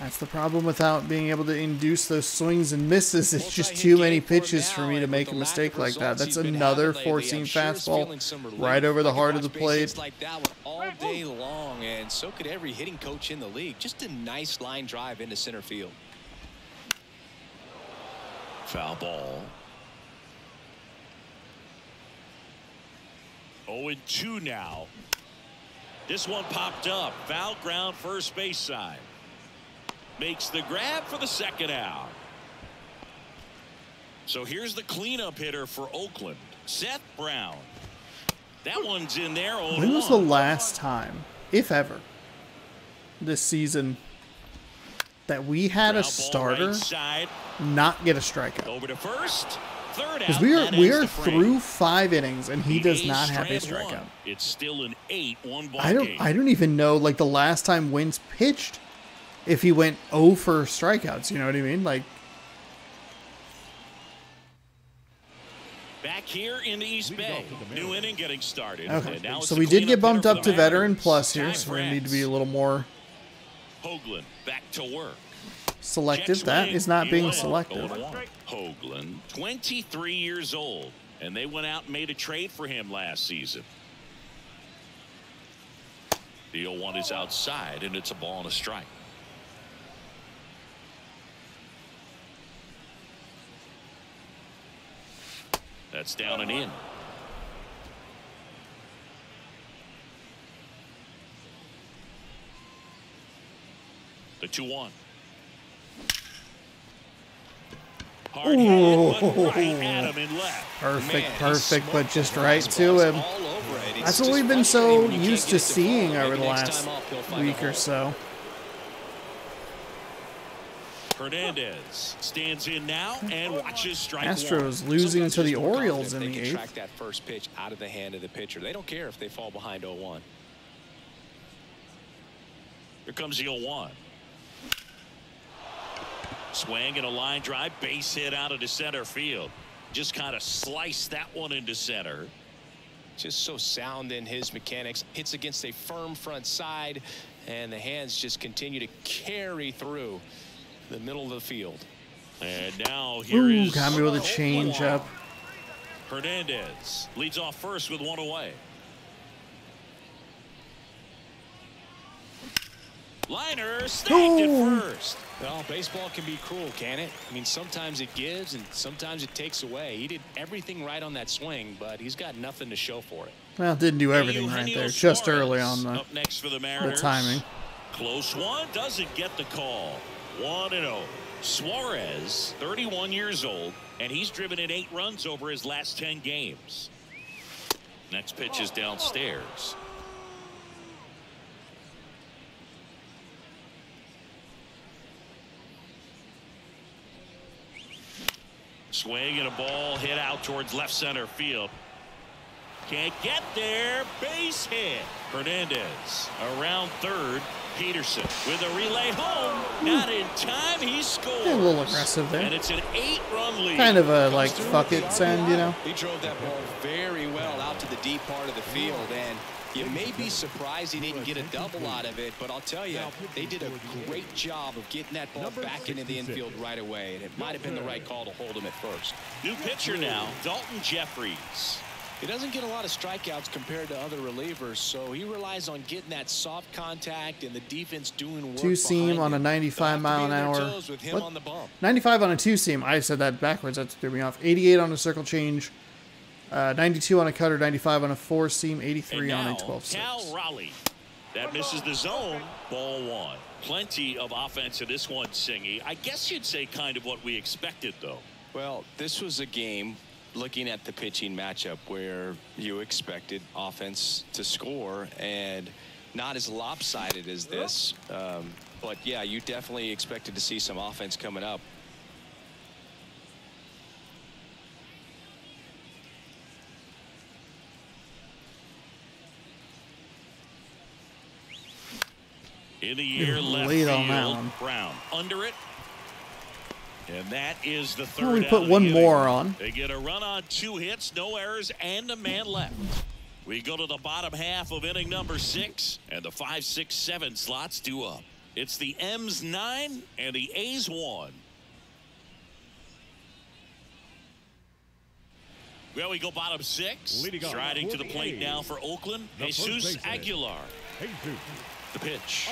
That's the problem without being able to induce those swings and misses. It's just too many pitches for me to make a mistake like that. That's another 4-seam fastball right over the heart of the plate. Like that one all day long, and so could every hitting coach in the league. Just a nice line drive into center field. Foul ball. 0-2 now. This one popped up. Foul ground, first base side. Makes the grab for the second out. So here's the cleanup hitter for Oakland, Seth Brown. That one's in there. When was the last time, if ever, this season that we had a starter not get a strikeout? Over to first. Third out. Because we are through 5 innings and he does not have a strikeout. It's still an 8-1 ball game. I don't even know like the last time Wentz pitched. If he went 0 for strikeouts, you know what I mean? Like back here in the East Bay, new inning getting started. Okay, now so we did get bumped up to veteran plus here, so we need to be a little more. Hoagland back to work. Selective. That is not being selective. Hoagland, 23 years old, and they went out and made a trade for him last season. The 0-1 is outside, and it's a ball and a strike. That's down and in. The 2-1. Hard hit, but right at him and left. Perfect, perfect, but just right to him. That's what we've been so used to seeing over the last week or so. Hernandez stands in now and watches strike. Astros losing to the Orioles in the 8th. Track that first pitch out of the hand of the pitcher. They don't care if they fall behind 0-1. Here comes the 0-1. Swing and a line drive, base hit out of the center field. Just kind of sliced that one into center. Just so sound in his mechanics. Hits against a firm front side, and the hands just continue to carry through the middle of the field. And now here is got me with a change up. Hernandez leads off first with 1 away. Liner snagged at first. Well, baseball can be cruel, can it? I mean, sometimes it gives and sometimes it takes away. He did everything right on that swing, but he's got nothing to show for it. Well, didn't do everything right there. Just early on the, up next for the Mariners. The timing. Close one, doesn't get the call. 1-0. Suarez, 31 years old, and he's driven in 8 runs over his last 10 games. Next pitch is downstairs. Swing and a ball hit out towards left center field. Can't get there. Base hit. Hernandez around third. Peterson with a relay home. Not in time. He scores. A little aggressive there. And it's an 8-run lead. Kind of a like fuck it send, you know. He drove that ball very well out to the deep part of the field, and You may be surprised he didn't get a double out of it, but I'll tell you, they did a great job of getting that ball back into the infield right away, and it might have been the right call to hold him at first. New pitcher now, Dalton Jeffries. He doesn't get a lot of strikeouts compared to other relievers, so he relies on getting that soft contact and the defense doing work. Two seam on a 95 mile an hour. What? 95 on a two seam. I said that backwards. That threw me off. 88 on a circle change. 92 on a cutter, 95 on a four seam, 83 on a 12 seam. Cal Raleigh. That misses the zone. Ball one. Plenty of offense in this one, Singy. I guess you'd say kind of what we expected, though. Well, this was a game, looking at the pitching matchup, where you expected offense to score, and not as lopsided as this. But yeah, you definitely expected to see some offense coming up. In the air, left field, Brown under it, and that is the third. We put one more on. They get a run on two hits, no errors, and a man left. We go to the bottom half of inning number 6, and the 5, 6, 7 slots due up. It's the M's 9 and the A's 1. Well, we go bottom 6. Striding to the plate now for Oakland, Jesus Aguilar. The pitch.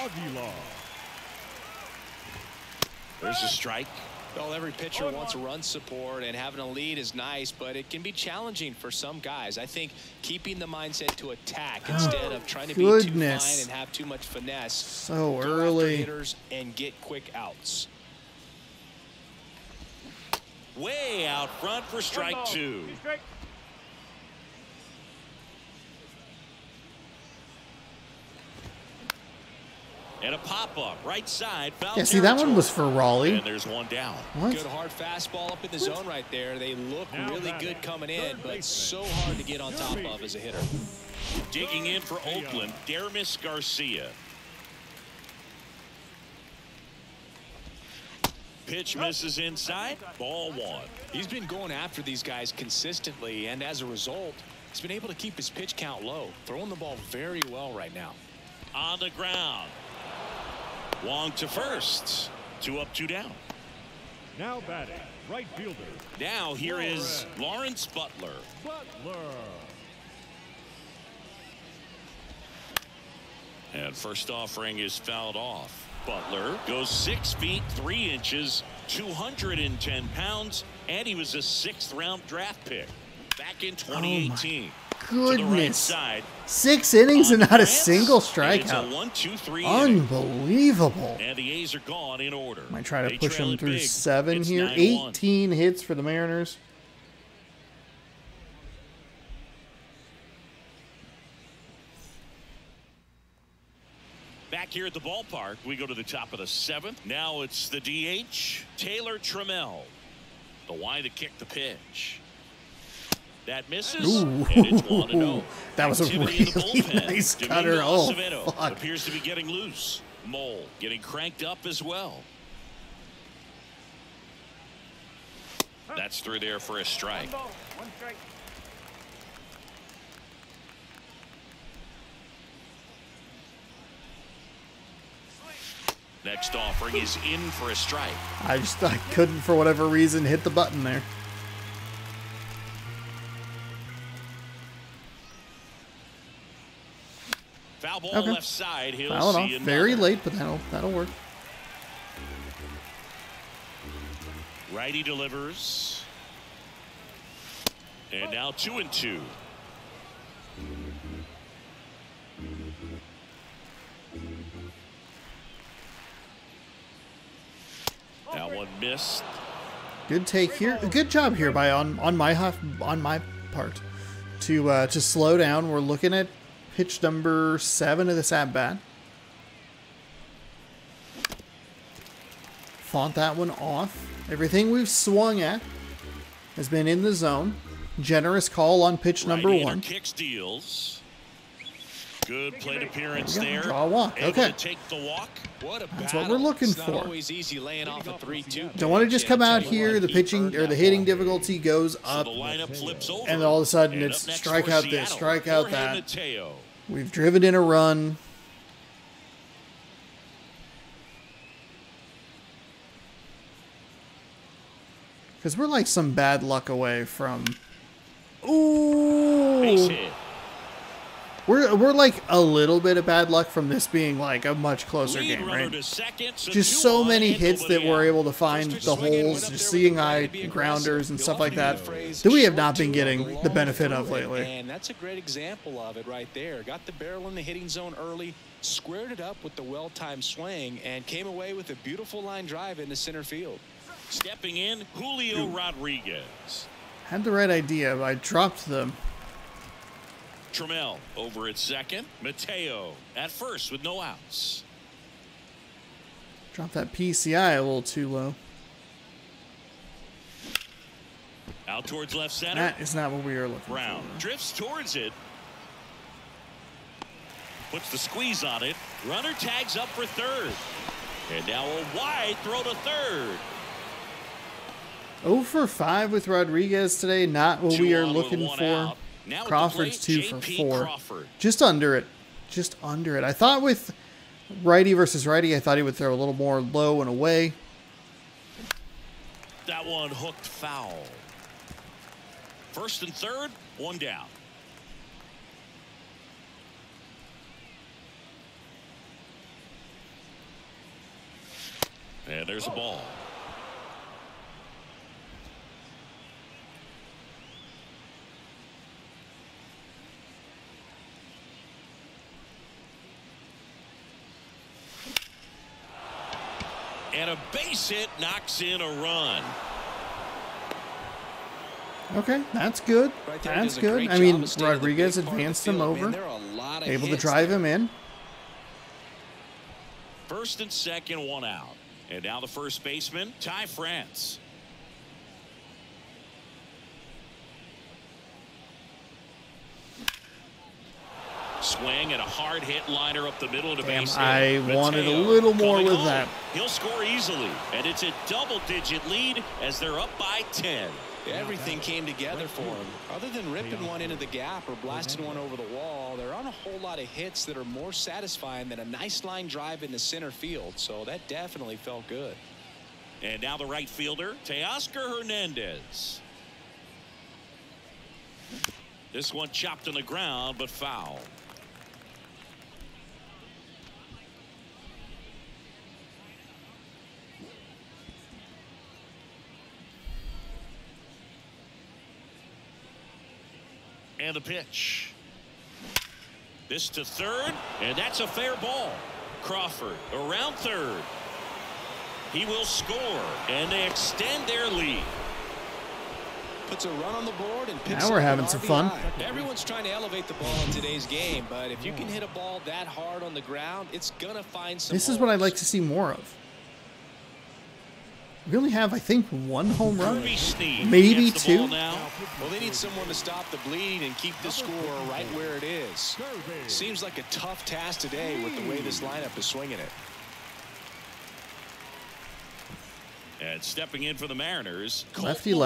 There's a strike. Well, every pitcher wants run support, and having a lead is nice, but it can be challenging for some guys. I think keeping the mindset to attack instead of trying to be too fine and have too much finesse. So early. Hitters and get quick outs. Way out front for strike 2. And a pop-up right side. Yeah, see, that one was for Raleigh. And there's one down. What? Good hard fastball up in the zone right there. They look really good coming in, but so hard to get on top of as a hitter. Digging in for Oakland, Dermis Garcia. Pitch misses inside. Ball 1. He's been going after these guys consistently, and as a result, he's been able to keep his pitch count low. Throwing the ball very well right now. On the ground. Wong to first. 2 up, 2 down. Now batting, right fielder. Now here is Lawrence Butler. And first offering is fouled off. Butler goes 6 feet 3 inches, 210 pounds, and he was a 6th round draft pick back in 2018. Goodness. Right, 6 innings and not a single strikeout. 1, 2, 3. Unbelievable. And the A's are gone in order. Might try to push them through 7 it's here. 18 hits for the Mariners. Back here at the ballpark, we go to the top of the 7th. Now it's the DH, Taylor Trammell. The wide to kick the pitch. That misses. Ooh. And it's 1-0. That was a really nice cutter. Oh, fuck. Appears to be getting loose. Mole getting cranked up as well. That's through there for a strike. One strike. Next offering is in for a strike. I couldn't, for whatever reason, hit the button there. Foul ball left side. He'll see it very late, but that'll work. Righty delivers. And now 2-2. That one missed. Good take here. Good job here by on my part to slow down. We're looking at pitch number 7 of this at-bat. Fought that one off. Everything we've swung at has been in the zone. Generous call on pitch number 1. Kicks, deals. Good plate appearance there. Draw a walk. Okay. Take the walk. What a battle. That's what we're looking for. Easy laying off a 3-2. Don't want to just come out here. The pitching or the hitting difficulty goes up, and all of a sudden it's strike out this, strike out that. We've driven in a run. Because we're like some bad luck away from... Ooh! We're like a little bit of bad luck from this being like a much closer game, right? Just so many hits that we're able to find the holes, just seeing eye grounders and stuff like that that we have not been getting the benefit of lately. And that's a great example of it right there. Got the barrel in the hitting zone early, squared it up with the well-timed swing, and came away with a beautiful line drive into center field. Stepping in, Julio Rodriguez. Had the right idea, but I dropped them. Trammell over at second. Mateo at first with no outs. Drop that PCI a little too low. Out towards left center. That is not what we are looking Brown for. Drifts towards it. Puts the squeeze on it. Runner tags up for third. And now a wide throw to third. 0 for 5 with Rodriguez today. Not what we are looking for. Out. Now Crawford's 2 for 4. Crawford. Just under it. Just under it. I thought with righty versus righty, I thought he would throw a little more low and away. That one hooked foul. First and third, one down. And there's a ball. And a base hit knocks in a run. Okay, that's good. That's good. I mean, Rodriguez advanced him over, able to drive him in. First and second, one out. And now the first baseman, Ty France. Swing and a hard hit liner up the middle to base. I wanted a little more with that. He'll score easily, and it's a double-digit lead as they're up by 10. Everything came together for him. Other than ripping one into the gap or blasting one over the wall, there aren't a whole lot of hits that are more satisfying than a nice line drive into center field, so that definitely felt good. And now the right fielder, Teoscar Hernandez. This one chopped on the ground, but foul. And a pitch. This to third, and that's a fair ball. Crawford around third. He will score, and they extend their lead. Puts a run on the board and picks. Now we're having some fun. Everyone's trying to elevate the ball in today's game, but if you can hit a ball that hard on the ground, it's gonna find some. This is what I'd like to see more of. We only have, I think, one home run, maybe two. Now. Well, they need someone to stop the bleed and keep the score right where it is. Seems like a tough task today with the way this lineup is swinging it. And stepping in for the Mariners, lefty,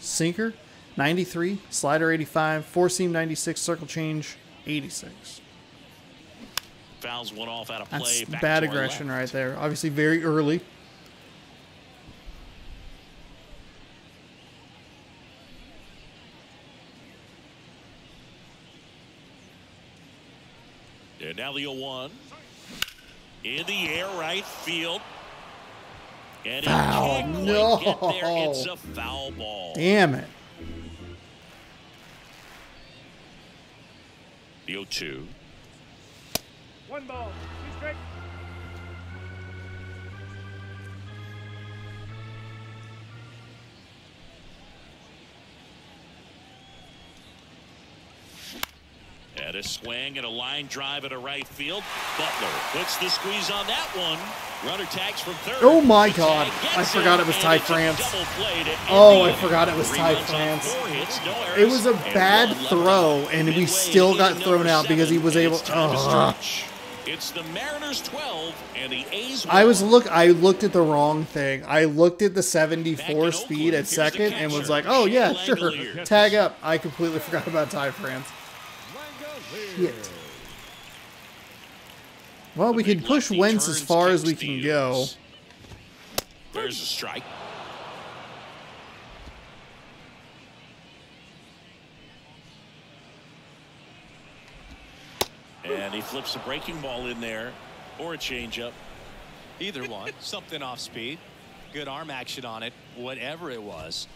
sinker, 93, slider 85, four seam 96, circle change 86. Fouls one off out of play. That's back bad aggression right there. Obviously, very early. And now the 0-1 in the air, right field. And foul! No! Get there. It's a foul ball. Damn it! The 0-2. One ball, two strikes. And a swing and a line drive at a right field. Butler puts the squeeze on that one. Runner tags from third. Oh my God! I forgot it was Ty France. Oh, I forgot it was Ty France. It was a bad throw, and we still got thrown out because he was able. It's the Mariners 12 and the A's. I looked at the wrong thing. I looked at the 74 speed at second and was like, oh yeah, sure, tag up. I completely forgot about Ty France. Shit. Well, we can push Wentz as far as we can go. There's a strike. And he flips a breaking ball in there, or a changeup. Either one. Something off speed. Good arm action on it. Whatever it was.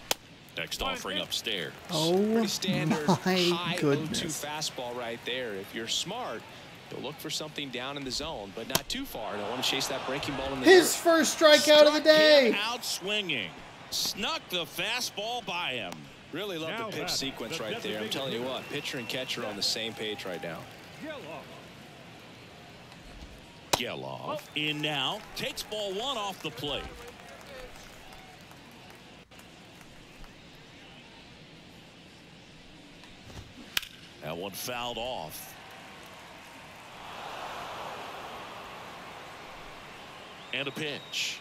Next offering upstairs. Oh, pretty standard high 0-2 fastball right there. If you're smart, you'll look for something down in the zone, but not too far. Don't want to chase that breaking ball in the His dirt. First strikeout of the day. Out swinging. Snuck the fastball by him. Really love now the pitch sequence right there. I'm telling you what, pitcher and catcher on the same page right now. Gelof in now, takes ball one off the plate. That one fouled off. And a pitch.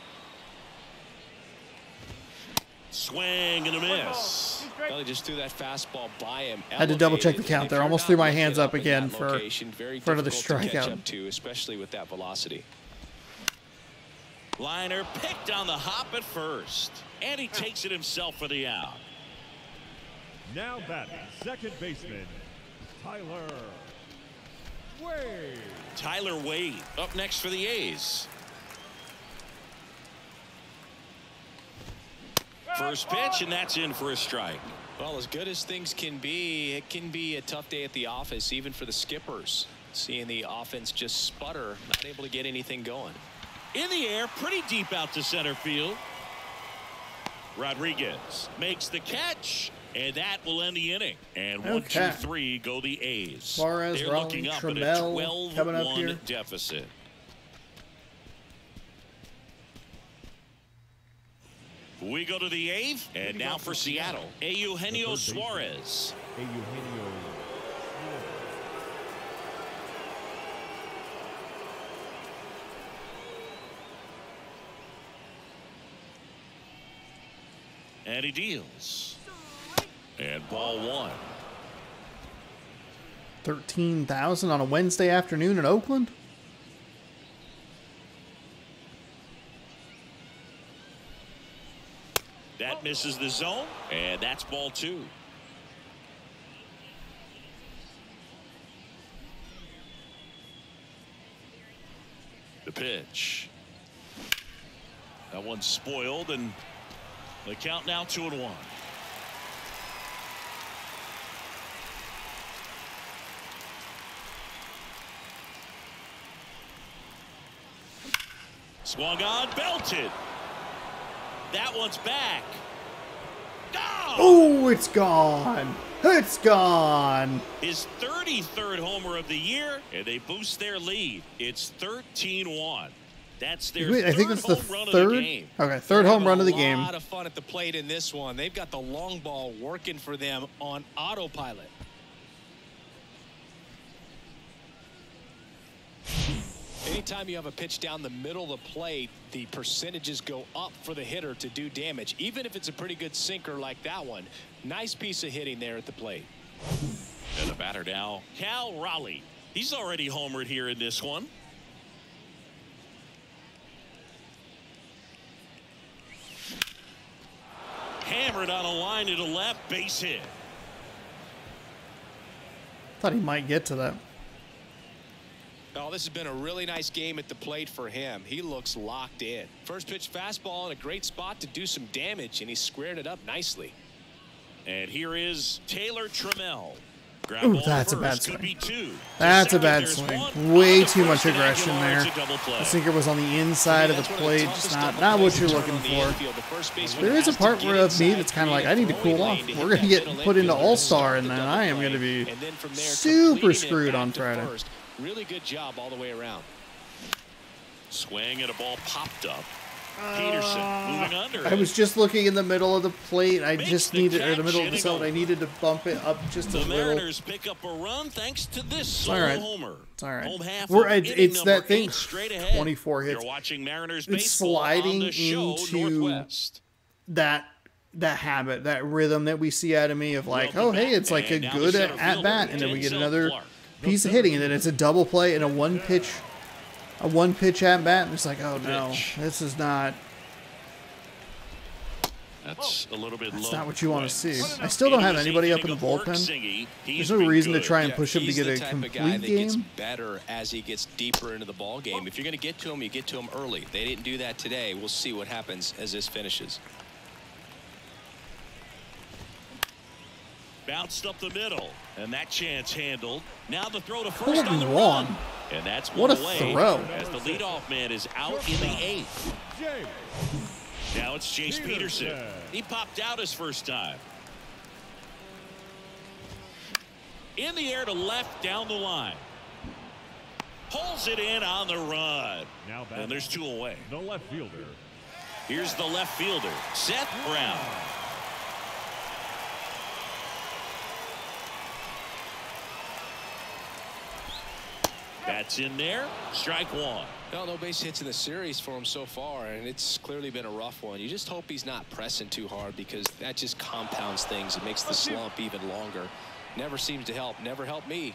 Swing and a miss. He just threw that fastball by him. Had to double check the count there. Almost threw my hands up again for another strikeout. Especially with that velocity. Liner picked on the hop at first, and he takes it himself for the out. Now batting second baseman, Tyler Wade. Tyler Wade up next for the A's. First pitch, and that's in for a strike. Well, as good as things can be, it can be a tough day at the office, even for the skippers. Seeing the offense just sputter, not able to get anything going. In the air, pretty deep out to center field. Rodriguez makes the catch, and that will end the inning. And one, two, three go the A's. Suarez, they're looking up at a 12-1 deficit. We go to the eighth, and now for Seattle, Eugenio Suarez. And he deals. And ball one. 13,000 on a Wednesday afternoon in Oakland. That misses the zone, and that's ball two. The pitch. That one's spoiled, and the count now 2-1. Swung on, belted. That one's back. Oh, it's gone. It's gone. His 33rd homer of the year, and they boost their lead. It's 13-1. That's their third home run of the game. A lot of fun at the plate in this one. They've got the long ball working for them on autopilot. Anytime you have a pitch down the middle of the plate, the percentages go up for the hitter to do damage, even if it's a pretty good sinker like that one. Nice piece of hitting there at the plate. And the batter now, Cal Raleigh. He's already homered here in this one. Hammered on a line to the left, base hit. Thought he might get to that. Oh, this has been a really nice game at the plate for him. He looks locked in. First pitch fastball in a great spot to do some damage, and he's squared it up nicely. And here is Taylor Trammell. Ooh, that's a bad swing. That's a bad swing. Way too much aggression there. The sinker was on the inside of the plate, just not what you're looking for. There is a part of me that's kind of like, I need to cool off. We're going to get put into All-Star, and then I am going to be super screwed on Friday. Really good job all the way around. Swing and a ball popped up. Peterson moving under. I was just looking in the middle of the plate. I just needed, or the middle of the zone. I needed to bump it up just a little. The Mariners pick up a run thanks to this solo homer. It's all right. Home half. It's that thing. 24 hits. You're watching Mariners baseball on the show, Northwest. That habit, that rhythm that we see out of me of like, oh hey, it's like a good at bat, and then we get another piece of hitting, and then it's a double play and a one pitch a one-pitch at-bat, and it's like, oh, no, this is not. That's a little bit low. That's not what you want to see. I still don't have anybody up in the bullpen. There's no reason to try and push him to get a complete game. Gets better as he gets deeper into the ball game. If you're going to get to him, you get to him early. They didn't do that today. We'll see what happens as this finishes. Bounced up the middle, and that chance handled. Now the throw to first on the run, and that's what a throw as the leadoff man is out in the eighth. Now it's Chase Peterson. He popped out his first time. In the air to left, down the line. Pulls it in on the run. Now and there's two away. No left fielder. Here's the left fielder, Seth Brown. That's in there. Strike one. No base hits in the series for him so far, and it's clearly been a rough one. You just hope he's not pressing too hard, because that just compounds things. It makes the slump even longer. Never seems to help. Never helped me.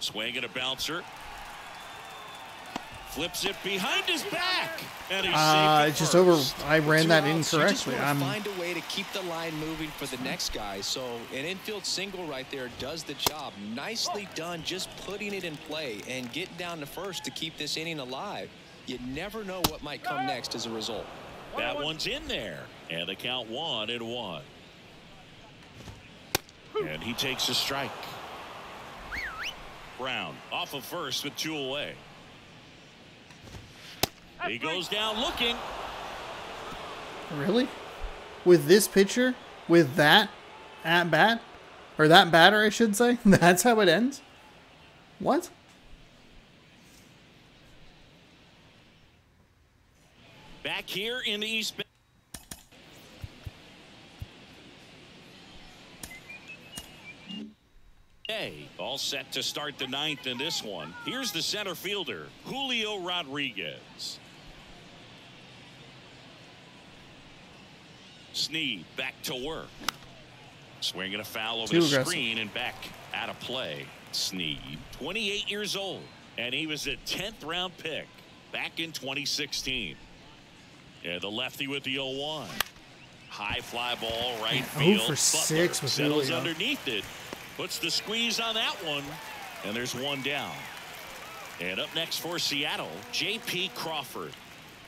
Swing and a bouncer. Flips it behind his back. And he's just over. I ran that incorrectly. I'm find a way to keep the line moving for the next guy. So an infield single right there does the job. Nicely done, just putting it in play and getting down to first to keep this inning alive. You never know what might come next as a result. That one's in there, and the count 1-1. And he takes a strike. Brown off of first with two away. He goes down looking. Really? With this pitcher? With that at bat? Or that batter, I should say? That's how it ends? What? Back here in the East Bay. All set to start the ninth in this one. Here's the center fielder, Julio Rodriguez. Sneed back to work. Swinging a foul over the screen and back out of play. Sneed, 28 years old, and he was a 10th round pick back in 2016. Yeah, the lefty with the 0-1. High fly ball, right field. 0 for 6 with Julio. Settles underneath it, puts the squeeze on that one, and there's one down. And up next for Seattle, JP Crawford.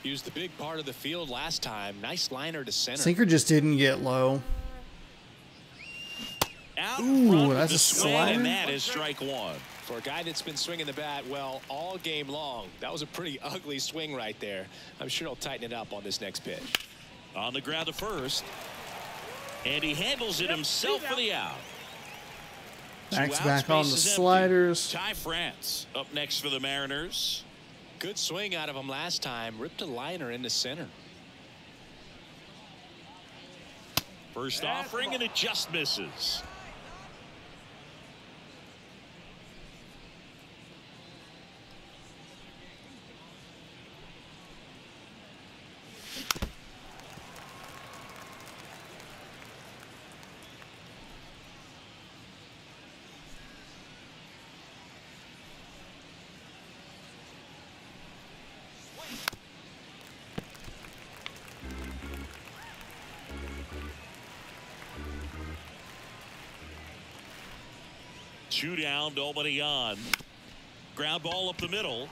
He was the big part of the field last time. Nice liner to center. Sinker just didn't get low. Out front, that's a slider. And that is strike one. For a guy that's been swinging the bat well all game long, that was a pretty ugly swing right there. I'm sure he'll tighten it up on this next pitch. On the ground to first, and he handles it himself for the out. Max back on the sliders. Ty France up next for the Mariners. Good swing out of him last time. Ripped a liner into center. First offering, and it just misses. Two down, nobody on. Ground ball up the middle.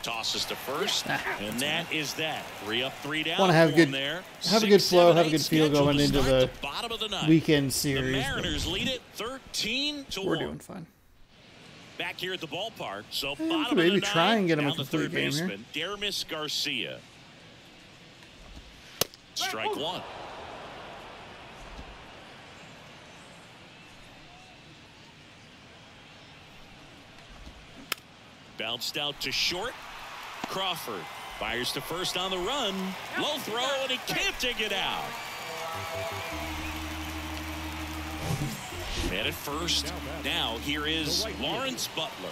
Tosses to first, and that is that. 3 up, 3 down. Want to have good there. Have a good flow, have a good feel going into the bottom of the ninth. Weekend series. The Mariners lead it 13-1. We're doing fine. Back here at the ballpark, so bottom maybe of the try and get him a complete game here. Dermis Garcia. Strike one. Bounced out to short. Crawford fires to first on the run. Low throw, and he can't dig it out. And at first, now here is Lawrence Butler.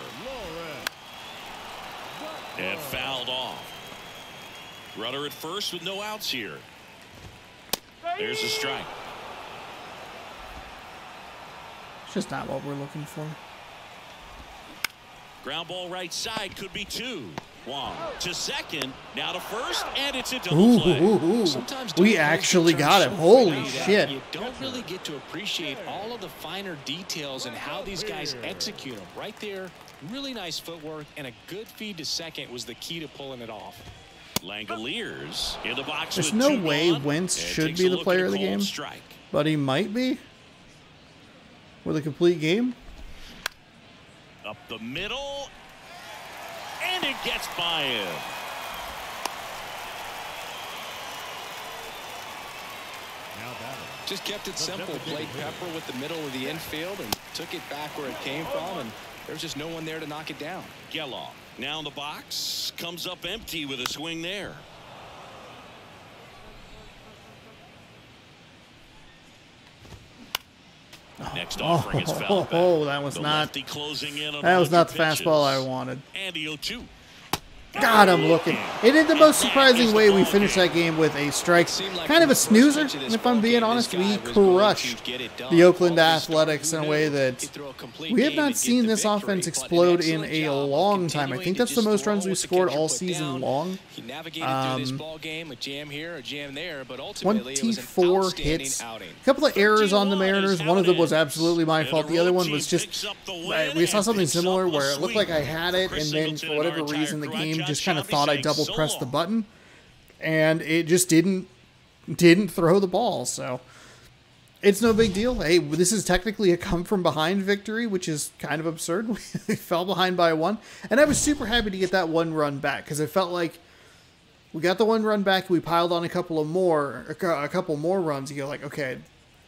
And fouled off. Runner at first with no outs here. There's a strike. It's just not what we're looking for. Ground ball right side, could be two. Wong to second, now to first, and it's a double play. Sometimes we actually got him. Holy shit. You don't really get to appreciate all of the finer details and how these guys execute them. Right there, really nice footwork, and a good feed to second was the key to pulling it off. Langeliers in the box. There's no way Wentz should be the player of the game, but he might be with a complete game. Up the middle, and it gets by him. Just kept it simple. Blake Pepper with the middle of the infield and took it back where it came from, and there's just no one there to knock it down. Gelof now in the box, comes up empty with a swing there. Next offering is foul back. That was not the fastball I wanted. And the 0-2. God, I'm looking. It in the most surprising way, we finished that game with a strike. Kind of a snoozer, and if I'm being honest, we crushed the Oakland Athletics in a way that we have not seen this offense explode in a long time. I think that's the most runs we've scored all season long. 24 hits. A couple of errors on the Mariners. One of them was absolutely my fault. The other one was just, we saw something similar where it looked like I had it, and then for whatever reason, the game just kind of thought I double pressed the button, and it just didn't throw the ball. So it's no big deal. Hey, this is technically a come from behind victory, which is kind of absurd. We fell behind by one, and I was super happy to get that one run back, because I felt like we got the one run back. We piled on a couple more runs. You go like, okay,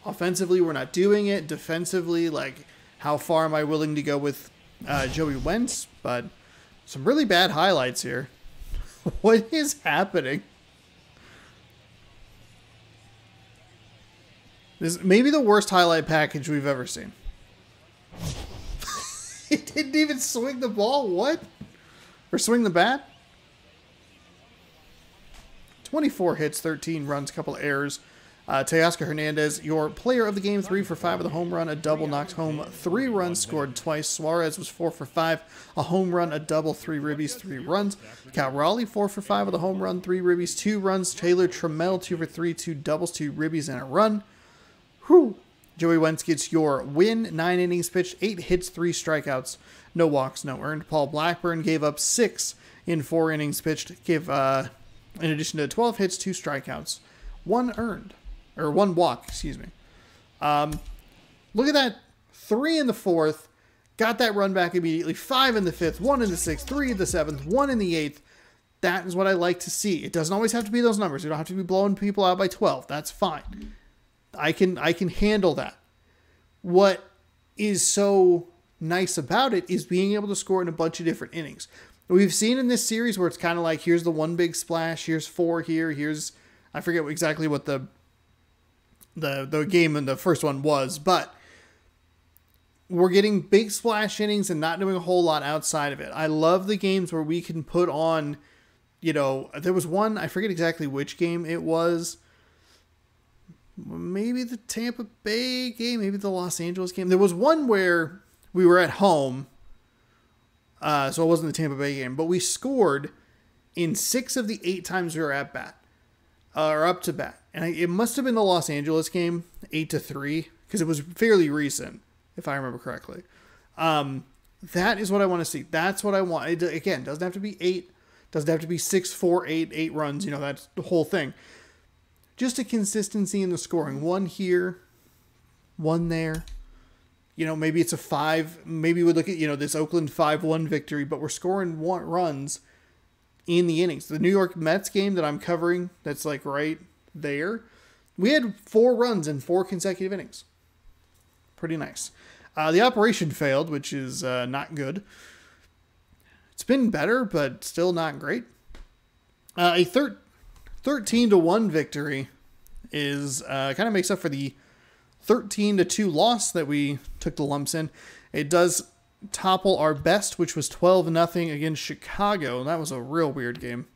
offensively we're not doing it. Defensively, like, how far am I willing to go with Joey Wentz? But some really bad highlights here. What is happening? This is maybe the worst highlight package we've ever seen. He didn't even swing the ball. What? Or swing the bat? 24 hits, 13 runs, a couple of errors. Teoscar Hernandez, your player of the game, 3 for 5 with a home run, a double, knocked home 3 runs, scored twice. Suarez was 4 for 5, a home run, a double, 3 ribbies, 3 runs. Cal Raleigh, 4 for 5 with a home run, 3 ribbies, 2 runs. Taylor Trammell, 2 for 3, 2 doubles, 2 ribbies, and a run. Whew. Joey Wentz gets your win. 9 innings pitched, 8 hits, 3 strikeouts, no walks, no earned. Paul Blackburn gave up 6 in 4 innings pitched, in addition to 12 hits, 2 strikeouts, 1 earned. Or 1 walk, excuse me. Look at that. 3 in the 4th. Got that run back immediately. 5 in the 5th. 1 in the 6th. 3 in the 7th. 1 in the 8th. That is what I like to see. It doesn't always have to be those numbers. You don't have to be blowing people out by 12. That's fine. I can handle that. What is so nice about it is being able to score in a bunch of different innings. We've seen in this series where it's kind of like, here's the one big splash. Here's 4 here. Here's, I forget exactly what the game in the first one was, but we're getting big splash innings and not doing a whole lot outside of it. I love the games where we can put on, you know, there was one, I forget exactly which game it was, maybe the Tampa Bay game, maybe the Los Angeles game. There was one where we were at home, so it wasn't the Tampa Bay game, but we scored in 6 of the 8 times we were at bat. Or up to bat, and it must have been the Los Angeles game, 8-3, because it was fairly recent, if I remember correctly. That is what I want to see. That's what I want. It, again, doesn't have to be 8, doesn't have to be 6, 4, 8, 8 runs. You know, that's the whole thing. Just a consistency in the scoring. 1 here, 1 there. You know, maybe it's a 5. Maybe we look at, you know, this Oakland 5-1 victory, but we're scoring 1 runs in the innings. The New York Mets game that I'm covering, that's like right there, we had 4 runs in 4 consecutive innings. Pretty nice. The operation failed, which is not good. It's been better, but still not great. A 13-1 victory is kind of makes up for the 13-2 loss that we took the lumps in. It does topple our best, which was 12-0 against Chicago. That was a real weird game.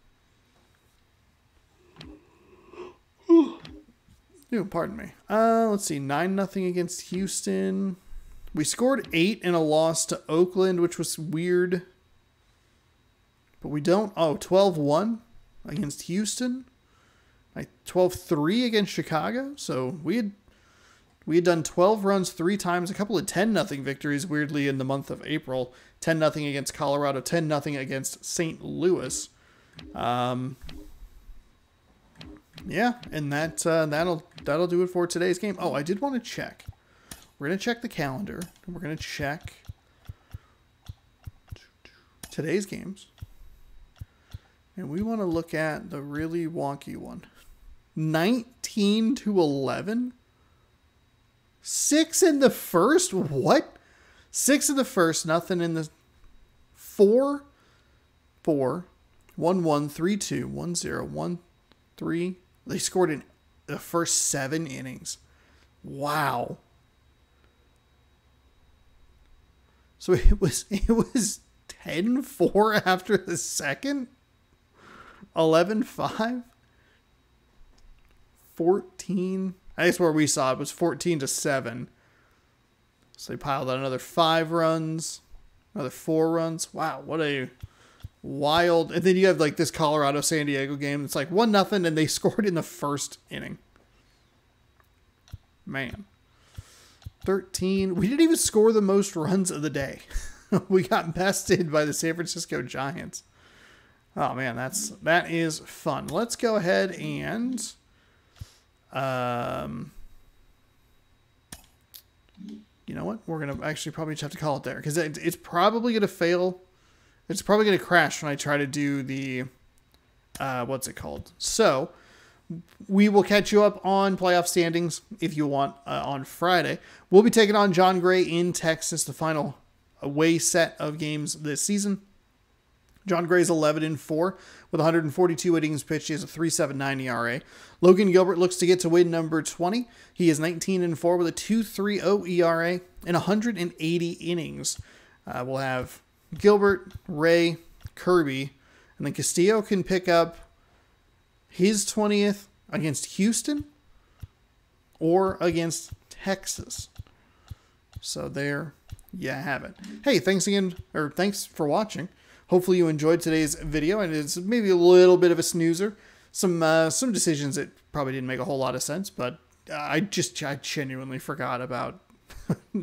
Ooh, pardon me. Let's see, 9-0 against Houston. We scored 8 in a loss to Oakland, which was weird. But we don't... Oh, 12-1 against Houston. Like 12-3 against Chicago. So we had done 12 runs 3 times. A couple of 10-0 victories, weirdly, in the month of April. 10-0 against Colorado. 10-0 against St. Louis. Yeah, and that'll do it for today's game. Oh, I did want to check. We're going to check the calendar. And we're going to check today's games. And we want to look at the really wonky one. 19-11? 6 in the first? What? 6 in the first, nothing in the... 4, 1-1, 3-2, 1-0, 1-3. They scored in the first 7 innings. Wow. So it was 10-4 after the second, 11-5, 14. I guess where we saw it was 14-7. So they piled on another 5 runs, another 4 runs. Wow, what a wild! And then you have like this Colorado San Diego game. It's like 1-0, and they scored in the first inning. Man. 13. We didn't even score the most runs of the day. We got bested by the San Francisco Giants. Oh man, that is fun. Let's go ahead and you know what? We're gonna actually probably just have to call it there because it's probably gonna fail. It's probably gonna crash when I try to do the what's it called? So we will catch you up on playoff standings if you want on Friday. We'll be taking on John Gray in Texas, the final away set of games this season. John Gray's 11-4 with 142 innings pitched. He has a 3.79 ERA. Logan Gilbert looks to get to win number 20. He is 19-4 with a 2.30 ERA and 180 innings. We'll have Gilbert, Ray, Kirby, and then Castillo can pick up his 20th against Houston or against Texas. So there you have it. Hey, thanks again, or thanks for watching. Hopefully you enjoyed today's video, and it's maybe a little bit of a snoozer. Some decisions that probably didn't make a whole lot of sense, but I genuinely forgot about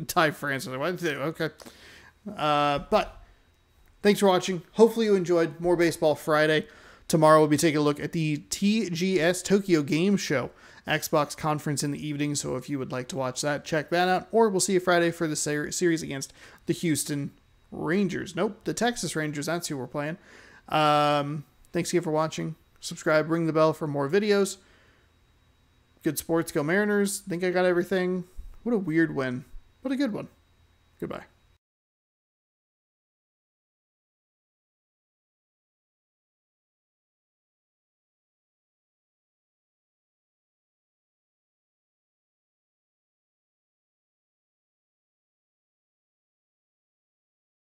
Ty France. Okay. But thanks for watching. Hopefully you enjoyed. More Baseball Friday. Tomorrow we'll be taking a look at the TGS Tokyo Game Show, Xbox conference in the evening. So if you would like to watch that, check that out. Or we'll see you Friday for the series against the Houston Rangers. Nope, the Texas Rangers. That's who we're playing. Thanks again for watching. Subscribe, ring the bell for more videos. Good sports, go Mariners. Think I got everything. What a weird win. What a good one. Goodbye.